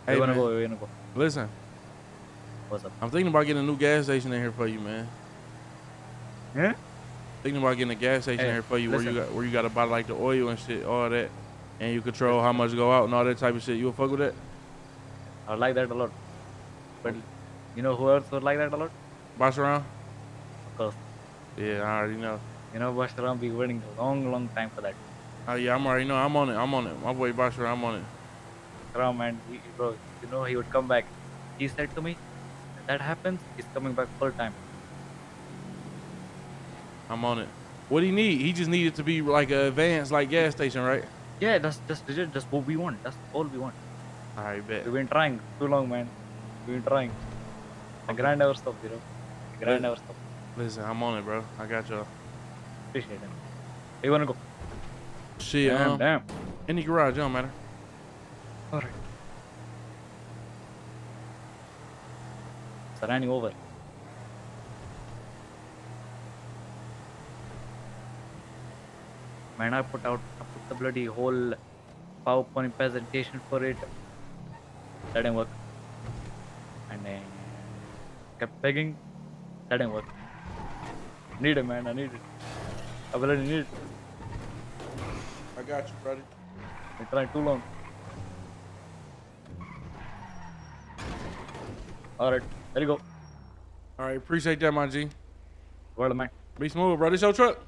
Hey, we wanna go. Listen. What's up? I'm thinking about getting a new gas station in here for you, man. Yeah? Thinking about getting a gas station in here for you, where you gotta buy like the oil and shit, all that. And you control how much go out and all that type of shit. You would fuck with that? I like that a lot. But you know who else would like that a lot? Boss around? Of course. Yeah, I already know. You know, Basharam be waiting a long, long time for that. Oh yeah, I'm already know. I'm on it. I'm on it. My boy Basharam, I'm on it. Basharam, man, bro, you know he would come back. He said to me, if that happens, he's coming back full time. I'm on it. What do you need? He just needed to be like a advanced, like gas station, right? Yeah, that's what we want. That's all we want. All right, bet. We've been trying too long, man. We've been trying. The grind never stops, you know. The grind never stops. Listen, I'm on it, bro. I got y'all. Appreciate it. Hey, you wanna go? Shit, damn. In the garage, don't matter. Alright. It's running over. Man, I put the bloody whole PowerPoint presentation for it. That didn't work. And I kept begging. That didn't work. Need it, man. I need it. I really need it. I got you, brother. I tried too long. All right, there you go. All right, appreciate that, my G. Well, man. Be smooth, brother. It's your truck.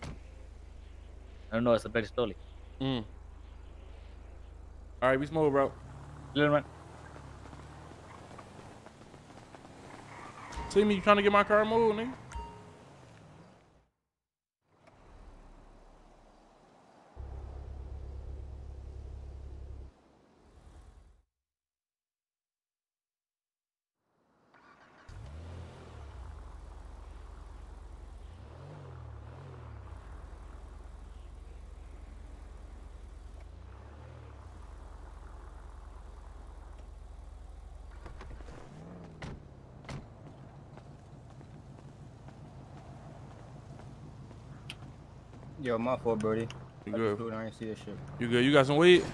I don't know. It's a better story. All right, be smooth, bro. Little man. See me? You trying to get my car moved, nigga? Yo, my fault, Brody. You good? I didn't see this shit. You good? You got some weed?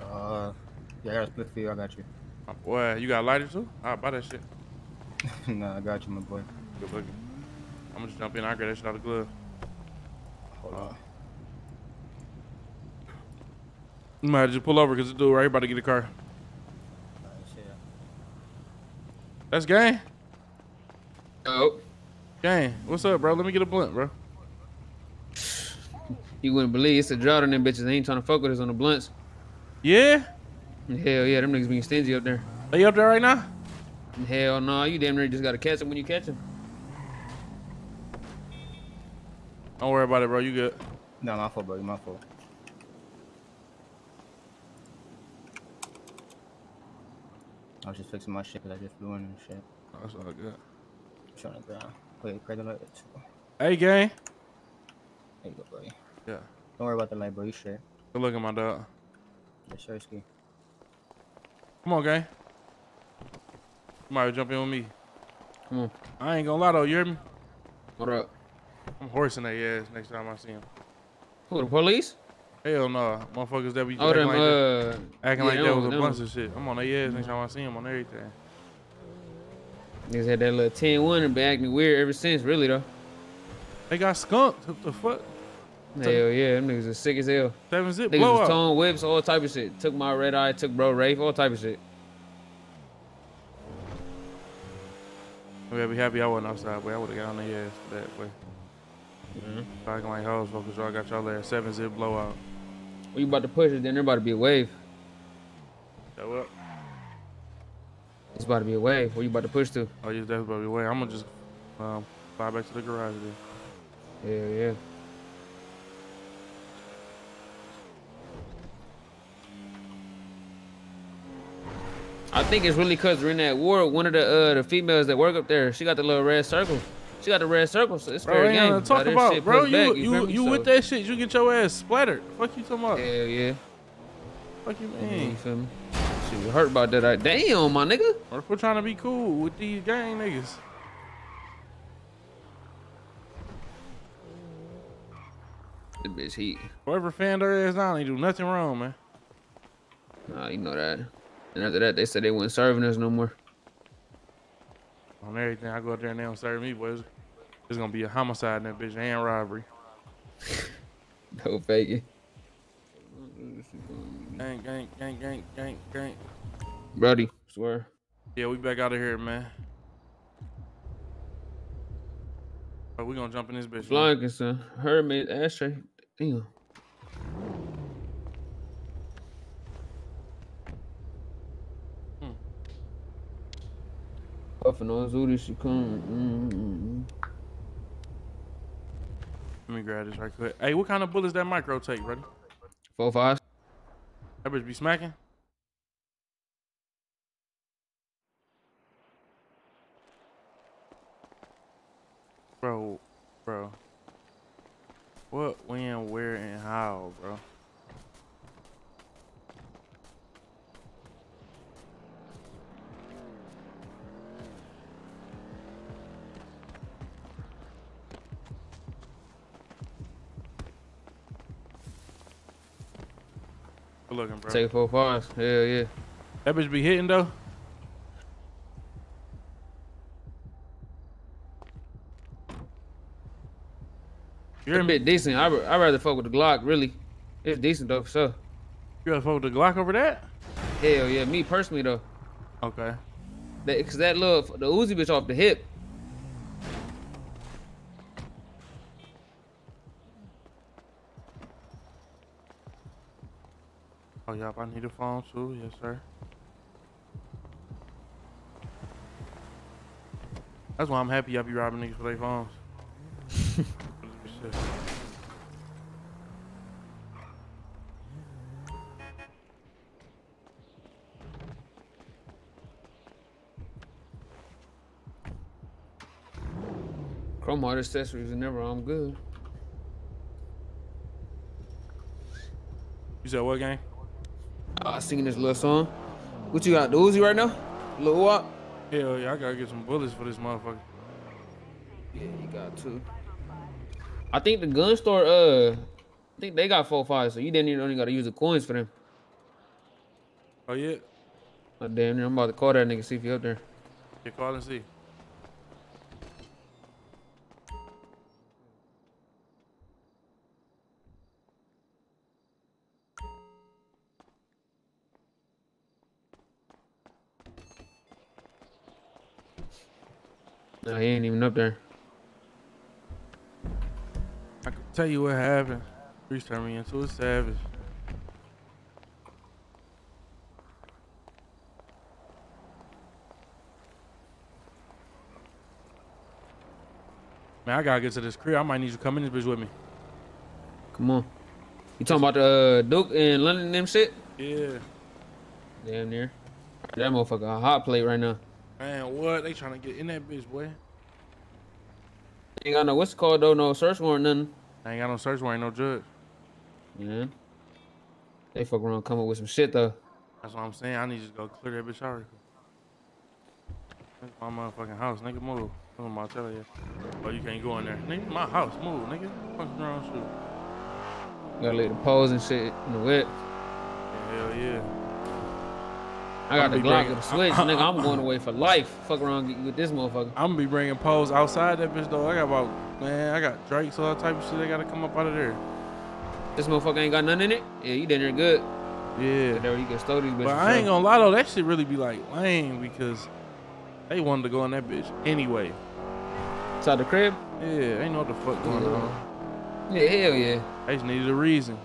Yeah, I got a split for you. I got you. My boy, you got a lighter too? I'll buy that shit. Nah, I got you, my boy. Good looking. I'm gonna just jump in. I grab that shit out of the glove. Hold on. You might just pull over because this dude right here about to get a car. Nah, shit. That's gang. Oh. Gang, what's up, bro? Let me get a blunt, bro. You wouldn't believe it's a drought on them bitches. They ain't trying to fuck with us on the blunts. Yeah? Hell yeah, them niggas being stingy up there. Are you up there right now? Hell no, you damn near just gotta catch them when you catch them. Don't worry about it, bro. You good. No, my fault, bro. My fault. I was just fixing my shit because I just flew in and shit. Oh, that's all good. I'm trying to ground. Wait, grab the light too. Hey, gang. There you go, buddy. Yeah. Don't worry about the light, bro. You shit. Good looking, my dog. Yes, sir, ski. Come on, gang. Somebody jump in with me. Come on. I ain't gonna lie, though. You hear me? What up? I'm horsing their ass next time I see him. Who, the police? Hell no, nah. Motherfuckers that be acting like that. Acting like that was a bunch of shit. I'm on their ass next time I see him on everything. Niggas had that little 10-1 and been acting weird ever since, really though. They got skunked. What the fuck? Hell yeah, them niggas are sick as hell. 7-zip, niggas blow was towing whips, all type of shit. Took my red eye, took bro Rafe, all type of shit. I'd be happy I wasn't outside, boy. I would've got on their ass for that, boy. Mm-hmm. Talking like hoes, because y'all got y'all ass 7-zip blowout. Well, you about to push it, then there about to be a wave. That what? It's about to be a wave. What you about to push to? Oh, yeah, that's about to be a wave. I'm gonna just fly back to the garage then. Yeah, yeah. I think it's really because we're in that war. One of the females that work up there, she got the little red circle. She got the red circle, so it's fair game. Talk about, bro, you with that shit, you get your ass splattered. Fuck you talking about? Hell yeah. Fuck you, man. You feel me? She was hurt about that. Damn, my nigga. What if we're trying to be cool with these gang niggas? That bitch heat. Whoever fanned her ass down, he do nothing wrong, man. Nah, you know that. And after that, they said they wasn't serving us no more. On everything, I go up there and they don't serve me, boys. It's gonna be a homicide in that bitch and robbery. No faking. Gang, gang, gang, gang, gang, gang. Brody, swear. Yeah, we back out of here, man. But we gonna jump in this bitch. Flying, son. Her made ashtray. Damn. Puffing on Zooty, she come. Let me grab this right quick. Hey, what kind of bullets that micro take, buddy? 4.5. That bitch be smacking. Bro, bro. What, when, where, and how, bro? Looking, bro. Take 4.5. Hell yeah. That bitch be hitting though. You're a bit decent. I'd rather fuck with the Glock, really. It's decent though, for sure. You rather fuck with the Glock over that? Hell yeah, me personally though. Okay. Because that little, the Uzi bitch off the hip. Oh, yup, I need a phone too. Yes, sir. That's why I'm happy y'all be robbing niggas for their phones. Chrome Heart accessories and never, I'm good. You said what, gang? I singing this little song. What you got, the Uzi right now? Lil Wop? Hell yeah, I gotta get some bullets for this motherfucker. Yeah, you got two. I think the gun store, I think they got 4.5, so you didn't even only gotta use the coins for them. Oh yeah? Oh damn, I'm about to call that nigga, see if you up there. Yeah, call and see. No, he ain't even up there. I can tell you what happened. Breeze turned me into a savage. Man, I gotta get to this crib. I might need you to come in this bitch with me. Come on. You talking about the Duke and London and them shit? Yeah. Damn near. That motherfucker a hot plate right now. Man, what? They trying to get in that bitch, boy. Ain't got no, what's it called, though? No search warrant, nothing. I ain't got no search warrant, no judge. Yeah. They fuck around coming with some shit, though. That's what I'm saying. I need to just go clear that bitch out. That's my motherfucking house, nigga. Move. I'm about to tell you. Oh, you can't go in there. Nigga, my house. Move, nigga. Fucking wrong shit. Gotta leave the poles and shit in the whip. Hell yeah. I got the Glock with the switch, nigga. I'm going away for life. Fuck around with this motherfucker. I'm gonna be bringing poles outside that bitch though. I got about, man, I got drakes, all that type of shit. They gotta come up out of there. This motherfucker ain't got nothing in it. Yeah, you did there good. Yeah. There you can stow these bitches. But I ain't gonna lie though, that shit really be like lame because they wanted to go in that bitch anyway. Inside the crib? Yeah, ain't know what the fuck going on. Yeah, hell yeah. I just needed a reason.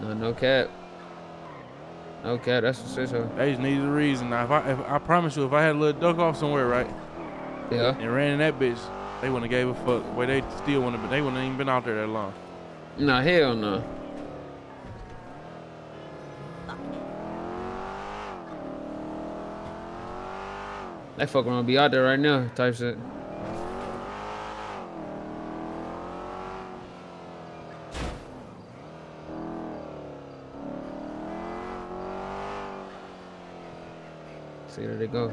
No, no cap. Okay, that's the shit. They just needed a reason. Now, if I promise you, if I had a little duck off somewhere, right? Yeah. And ran in that bitch, they wouldn't have gave a fuck. Boy, they still wouldn't have been, they wouldn't have even been out there that long. Nah, hell no. Nah. They fuck around be out there right now, type shit. See, there they go.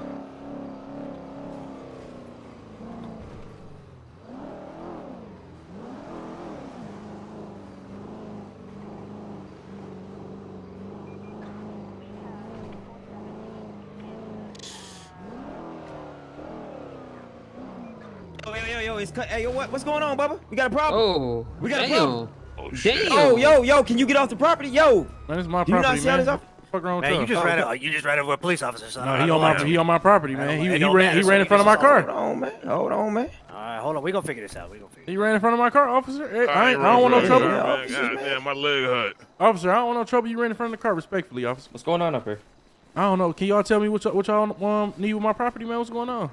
Yo, it's cut. Hey, yo, what's going on, Bubba? We got a problem. Oh, we got a problem. Oh, shit. Oh, yo, can you get off the property? Yo, that is my property, man. Man, you just ran over a police officer, son. No, he on my property, man. He ran in front of my car. Hold on, man. All right, hold on. We gonna figure this out. He ran in front of my car, officer. I don't want no trouble. Yeah, my leg hurt. Officer, I don't want no trouble. You ran in front of the car, respectfully, officer. What's going on up here? I don't know. Can y'all tell me what y'all need with my property, man? What's going on?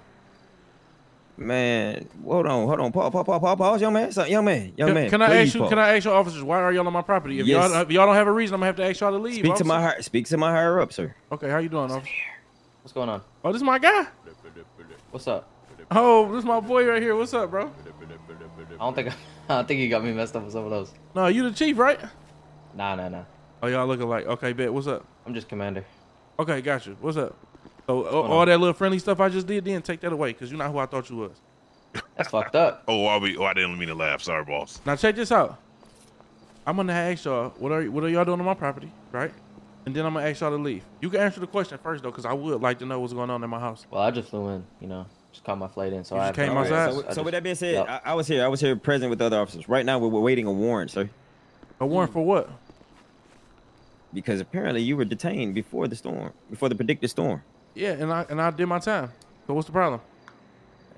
Man, hold on. Pause, young man. Can I ask you, officers, why are y'all on my property? If yes. y'all don't have a reason, I'm gonna have to ask y'all to leave. Speak to my higher up, sir. Okay, how you doing, officer? What's going on? Oh, this is my guy. What's up? Oh, this is my boy right here. What's up, bro? I don't think you got me messed up with someone else. No, you the chief, right? Nah. Oh, y'all looking like okay, bet. What's up? I'm just commander. Okay, gotcha. What's up? So all that little friendly stuff I just did, then take that away, cause you're not who I thought you was. That's fucked up. Oh, I didn't mean to laugh. Sorry, boss. Now check this out. I'm gonna ask y'all what are y'all doing on my property, right? And then I'm gonna ask y'all to leave. You can answer the question first though, cause I would like to know what's going on in my house. Well, I just flew in, you know, just caught my flight in, so I just came outside. So with that being said, yep. I was here present with the other officers. Right now we're waiting a warrant, sir. A warrant for what? Because apparently you were detained before the storm, before the predicted storm. Yeah, and I did my time. So what's the problem?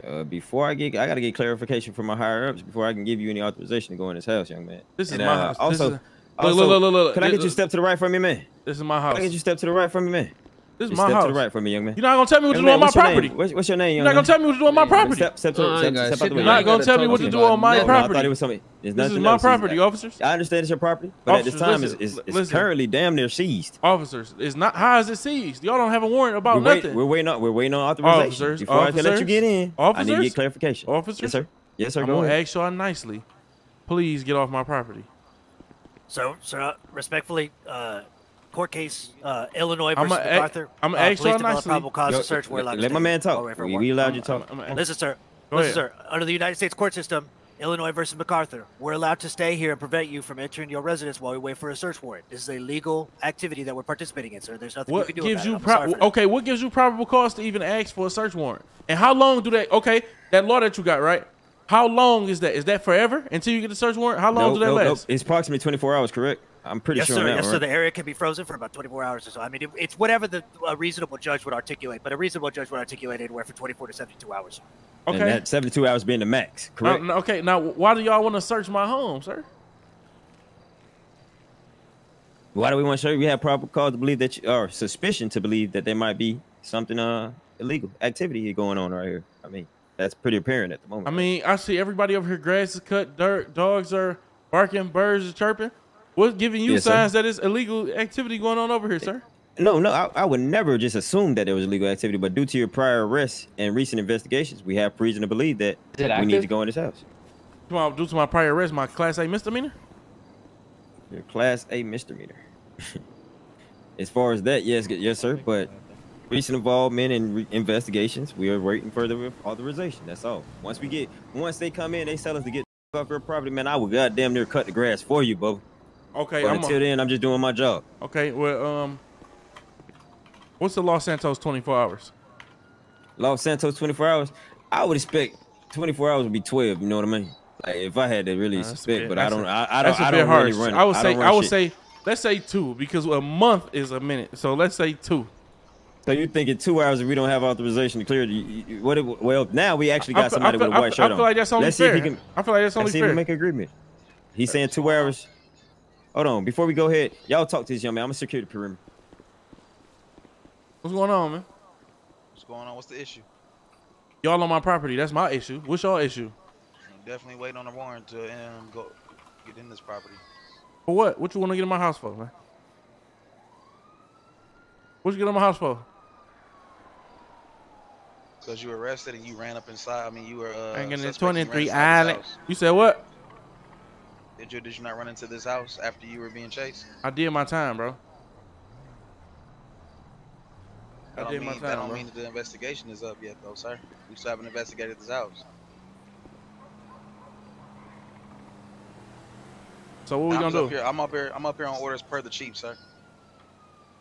I gotta get clarification from my higher ups before I can give you any authorization to go in this house, young man. This is my house. Also, look. Can I get you step to the right from me, man? This is my house. Can I get you step to the right from me, man? This is my house. Step to the right from me, young man. You're not gonna tell me what to do on my property. What's your name, young man? You're not gonna tell me what to do on my property. You're not gonna tell me what to do on my property. I thought it was something. This is my property, officers. I understand it's your property, but at this time, it's currently damn near seized. Officers, it's not. How is it seized? Y'all don't have a warrant about nothing. We're waiting on authorization. Officers, before I can let you get in, I need to get clarification. Officers, yes sir. I'm gonna ask y'all nicely. Please get off my property. So respectfully, court case, Illinois versus MacArthur. I'm gonna ask y'all nicely. Let my man talk. We allowed you to talk. Listen, sir. Under the United States court system, Illinois versus MacArthur, we're allowed to stay here and prevent you from entering your residence while we wait for a search warrant. This is a legal activity that we're participating in, sir. There's nothing you can do about it. Okay, what gives you probable cause to even ask for a search warrant? And how long do they? Okay, that law that you got, right? How long is that? Is that forever until you get a search warrant? How long do that last? It's approximately 24 hours, correct? I'm pretty sure. Yes, sir. The area can be frozen for about 24 hours or so. I mean, it's whatever a reasonable judge would articulate, but a reasonable judge would articulate anywhere from 24 to 72 hours. Okay. And that 72 hours being the max, correct? Okay. Now, why do y'all want to search my home, sir? Why do we want to search? We have probable cause to believe that, or suspicion to believe that there might be something illegal activity here going on right here. I mean, that's pretty apparent at the moment. I mean, I see everybody over here. Grass is cut, dirt, dogs are barking, birds are chirping. What's giving you signs that it's illegal activity going on over here, sir? No, I would never just assume that there was illegal activity, but due to your prior arrests and recent investigations, we have reason to believe that we need to go in this house. Due to my prior arrest, my Class A misdemeanor? Your Class A misdemeanor. As far as that, yes, sir, but recent involvement in investigations, we are waiting for the authorization, that's all. Once they come in, they tell us to get off your property, man, I will goddamn near cut the grass for you, bro. Okay, but until then, I'm just doing my job. Okay, well, what's the Los Santos 24 hours? Los Santos 24 hours? I would expect 24 hours would be 12, you know what I mean? Like, if I had to really expect, but I don't really run. I would say, let's say 2, because a month is a minute. So let's say 2. So you think in 2 hours if we don't have authorization to clear it, well, now we actually got somebody with a white shirt on. I feel like that's only fair. I feel like that's only fair. Let's see if we can make an agreement. He's saying 2 hours. Hold on. Before we go ahead, y'all talk to this young man. I'm going to secure the perimeter. What's going on, man? What's going on? What's the issue? Y'all on my property. That's my issue. What's y'all issue? I'm definitely waiting on a warrant to go get in this property. For what? What you want to get in my house for, man? What you get in my house for? Because you were arrested and you ran up inside. I mean, you were... hanging in 23 Island. You said what? Did you not run into this house after you were being chased? I did my time, bro. That don't mean that the investigation is up yet, though, sir. We still haven't investigated this house. So what we gonna do? I'm up here on orders per the chief, sir.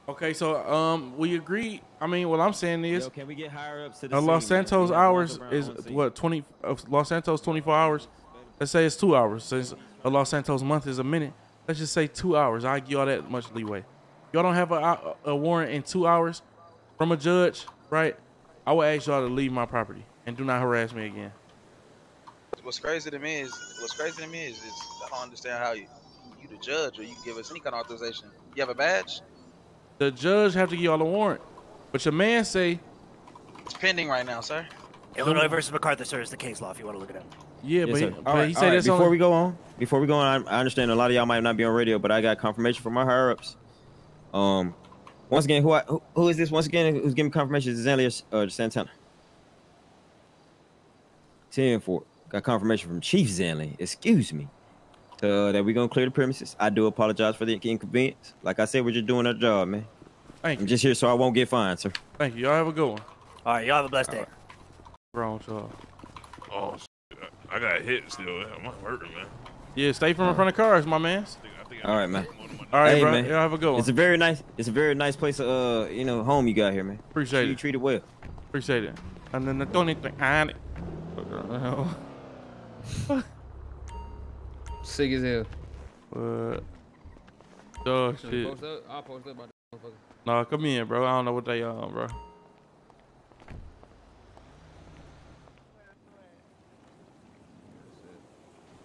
Okay, so we agreed. I mean, what I'm saying is, yo, can we get higher up to the Los Santos hours is what 20? Los Santos 24 hours. Let's say it's 2 hours. Since a Los Santos month is a minute, let's just say 2 hours. I give y'all that much leeway. Y'all don't have a warrant in 2 hours from a judge, right? I would ask y'all to leave my property and do not harass me again. What's crazy to me is I don't understand how you the judge or you give us any kind of authorization. You have a badge? The judge have to give y'all a warrant, but your man say it's pending right now, sir. Illinois versus MacArthur, sir, is the case law if you want to look it up. Yeah, yes, before we go on, I understand a lot of y'all might not be on radio, but I got confirmation from my higher ups. Once again, who is this? Once again, who's giving confirmation? Is Zanlia Santana? 10-4. Got confirmation from Chief Zanley. Excuse me. That we're going to clear the premises. I do apologize for the inconvenience. Like I said, we're just doing our job, man. I'm just here so I won't get fined, sir. Thank you. Y'all have a good one. All right. Y'all have a blessed day. Wrong, y'all. Oh, shit. I got hit still. I'm not hurting, man. Yeah, stay from in front of cars, my man. All right, man. All right, hey, bro. Y'all have a good one. It's a very nice place, you know, home you got here, man. Appreciate it. You treated well. Appreciate it. And then I don't need to add it. Sick as hell. What? Oh shit. I'll post up by the motherfucker. Nah, come in, bro. I don't know what they on, bro.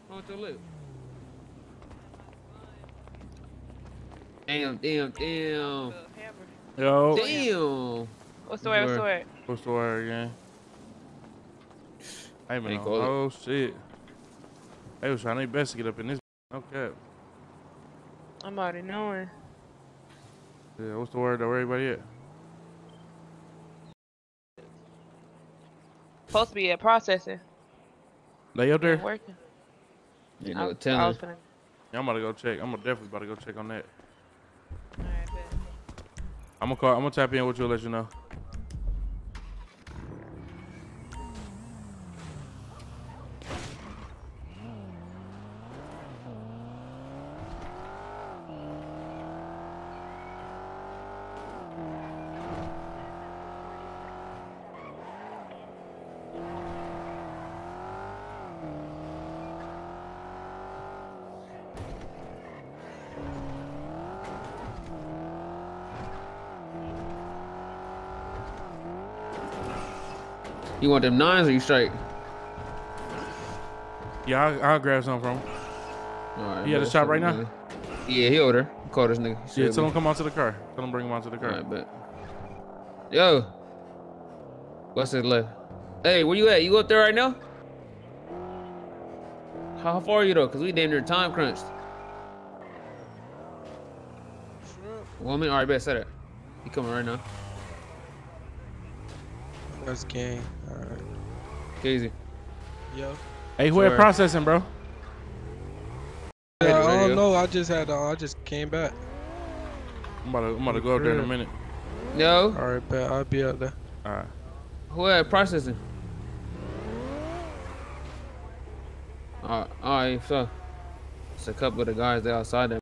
What's your lip? Damn. Yo. Damn. What's the word? What's the word again? Hey, man. Oh shit. They was trying their best to get up in this. Okay. I'm already knowing. Yeah, what's the word though? Where everybody at? Supposed to be at processing. They up there? They're working. You know, I'm about to go check. I'm definitely about to go check on that. All right, bet. I'm gonna tap in with you and let you know. You want them nines or you straight? Yeah, I'll grab some from him. Right, he at the shop right now? Yeah, he over there. Call this nigga. Yeah, tell him come out to the car. Tell him bring him out to the car. All right, bet. Yo. What's his left? Hey, where you at? You up there right now? How far are you though? Because we damn near time crunched. Sure. Woman? All right, bet. Set it. He coming right now. That's gang. Alright. Easy. Yo. Hey, who at processing, bro? Yeah, I don't know. I just came back. I'm about to go up there in a minute. Yo. Alright, bet. I'll be up there. Alright. Who at processing? Alright, so it's a couple of the guys there outside that.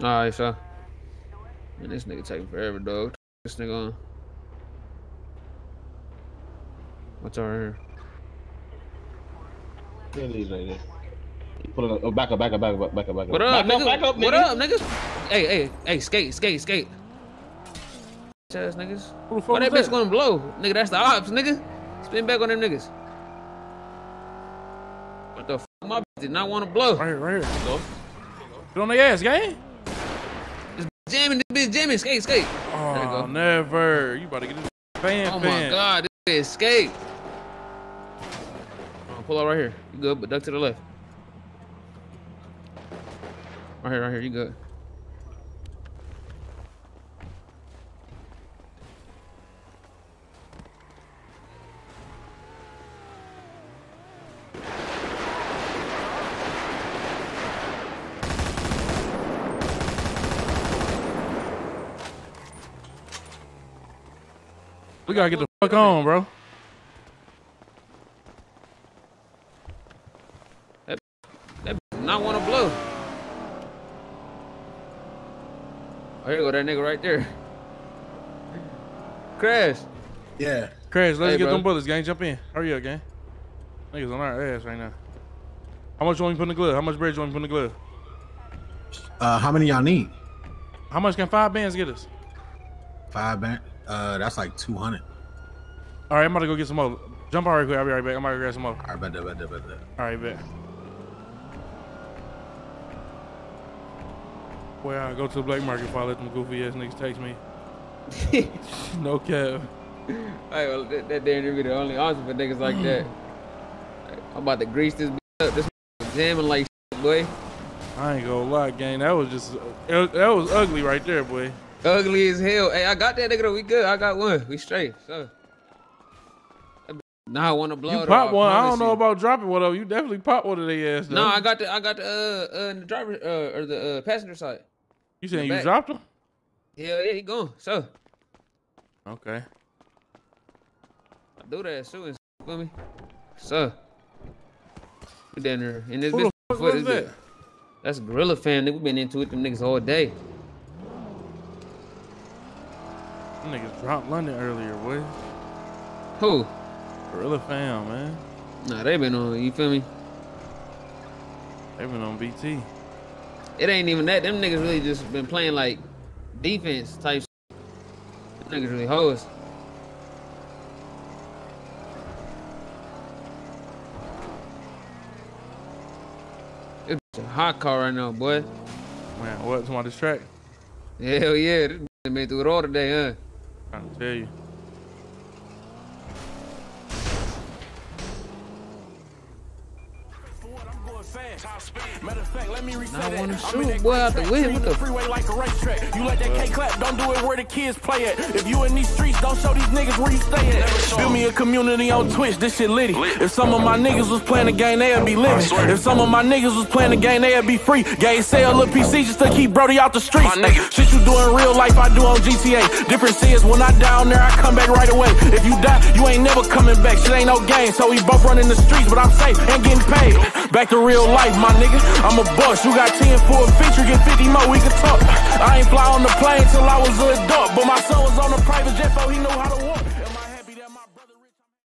Alright, so man, this nigga taking forever, dog. This nigga on. What's over here? Yeah, these right there. Oh, back up. What up, nigga? What up, niggas? Hey, skate. Ass niggas. Why that bitch gonna blow? Nigga, that's the ops, nigga. Spin back on them niggas. What the f? My bitch did not want to blow. Right here. Go. Get on the ass, gang. This bitch jamming. Skate. Oh, there you go. Never. You about to get this fan. Oh my god, this bitch skate. Oh, pull out right here. You good, but duck to the left. Right here. You good. We gotta get the fuck on, bro. That does not want to blow. Oh, here go that nigga right there. Crash. Yeah. Crash, let's get them bullets, gang. Jump in. Hurry up, gang. Niggas on our ass right now. How much you want me put in the glove? How much bread you want me put in the glove? How many y'all need? How much can 5 bands get us? 5 bands? That's like 200. All right, I'm about to go get some more. Jump out right quick. I'll be right back. I'm about to grab some more. All right, bet. All right, bet. Boy, I'll go to the black market if I let them goofy ass niggas text me. No cap. Hey, well, that damn near be the only option for niggas like that. I'm about to grease this bitch up. This jamming like shit, boy. I ain't gonna lie, gang. That was just, that was ugly right there, boy. Ugly as hell. Hey, I got that nigga though. We good. I got one. We straight. So now I want to blow you it pop off. One. I don't know about dropping one though. You definitely pop one of their ass though. No, I got the driver or the passenger side. You saying you dropped him? Yeah, he gone. So okay. I do that as soon as with me. So we down here in this bitch. What is that? That's Gorilla Fan. Nigga, we been into it them niggas all day. Niggas dropped London earlier, boy. Who? Gorilla Fam, man. Nah, they been on, you feel me? They been on BT. It ain't even that. Them niggas really just been playing like defense type shit. Them niggas really hoes. It's a hot car right now, boy. Man, what's my distract? Hell yeah. This been through it all today, huh? I can tell you. I want to shoot, boy, out the wind. What the freeway like a racetrack. You let that K clap, don't do it where the kids play it. If you in these streets, don't show these niggas where you staying. Build me a community on Twitch, this shit litty. If some of my niggas was playing the game, they'd be living. If some of my niggas was playing the game, they'd be free. Gang sell little PC just to keep Brody out the streets. Shit you do in real life, I do on GTA. Difference is when I down there, I come back right away. If you die, you ain't never coming back. Shit ain't no game, so we both running the streets, but I'm safe and getting paid. Back to real life, my nigga. I'm a boss. You got 10 for a feature, get 50 more, we can talk. I ain't fly on the plane till I was a adult, but my son was on a private jet, so he knew how to walk.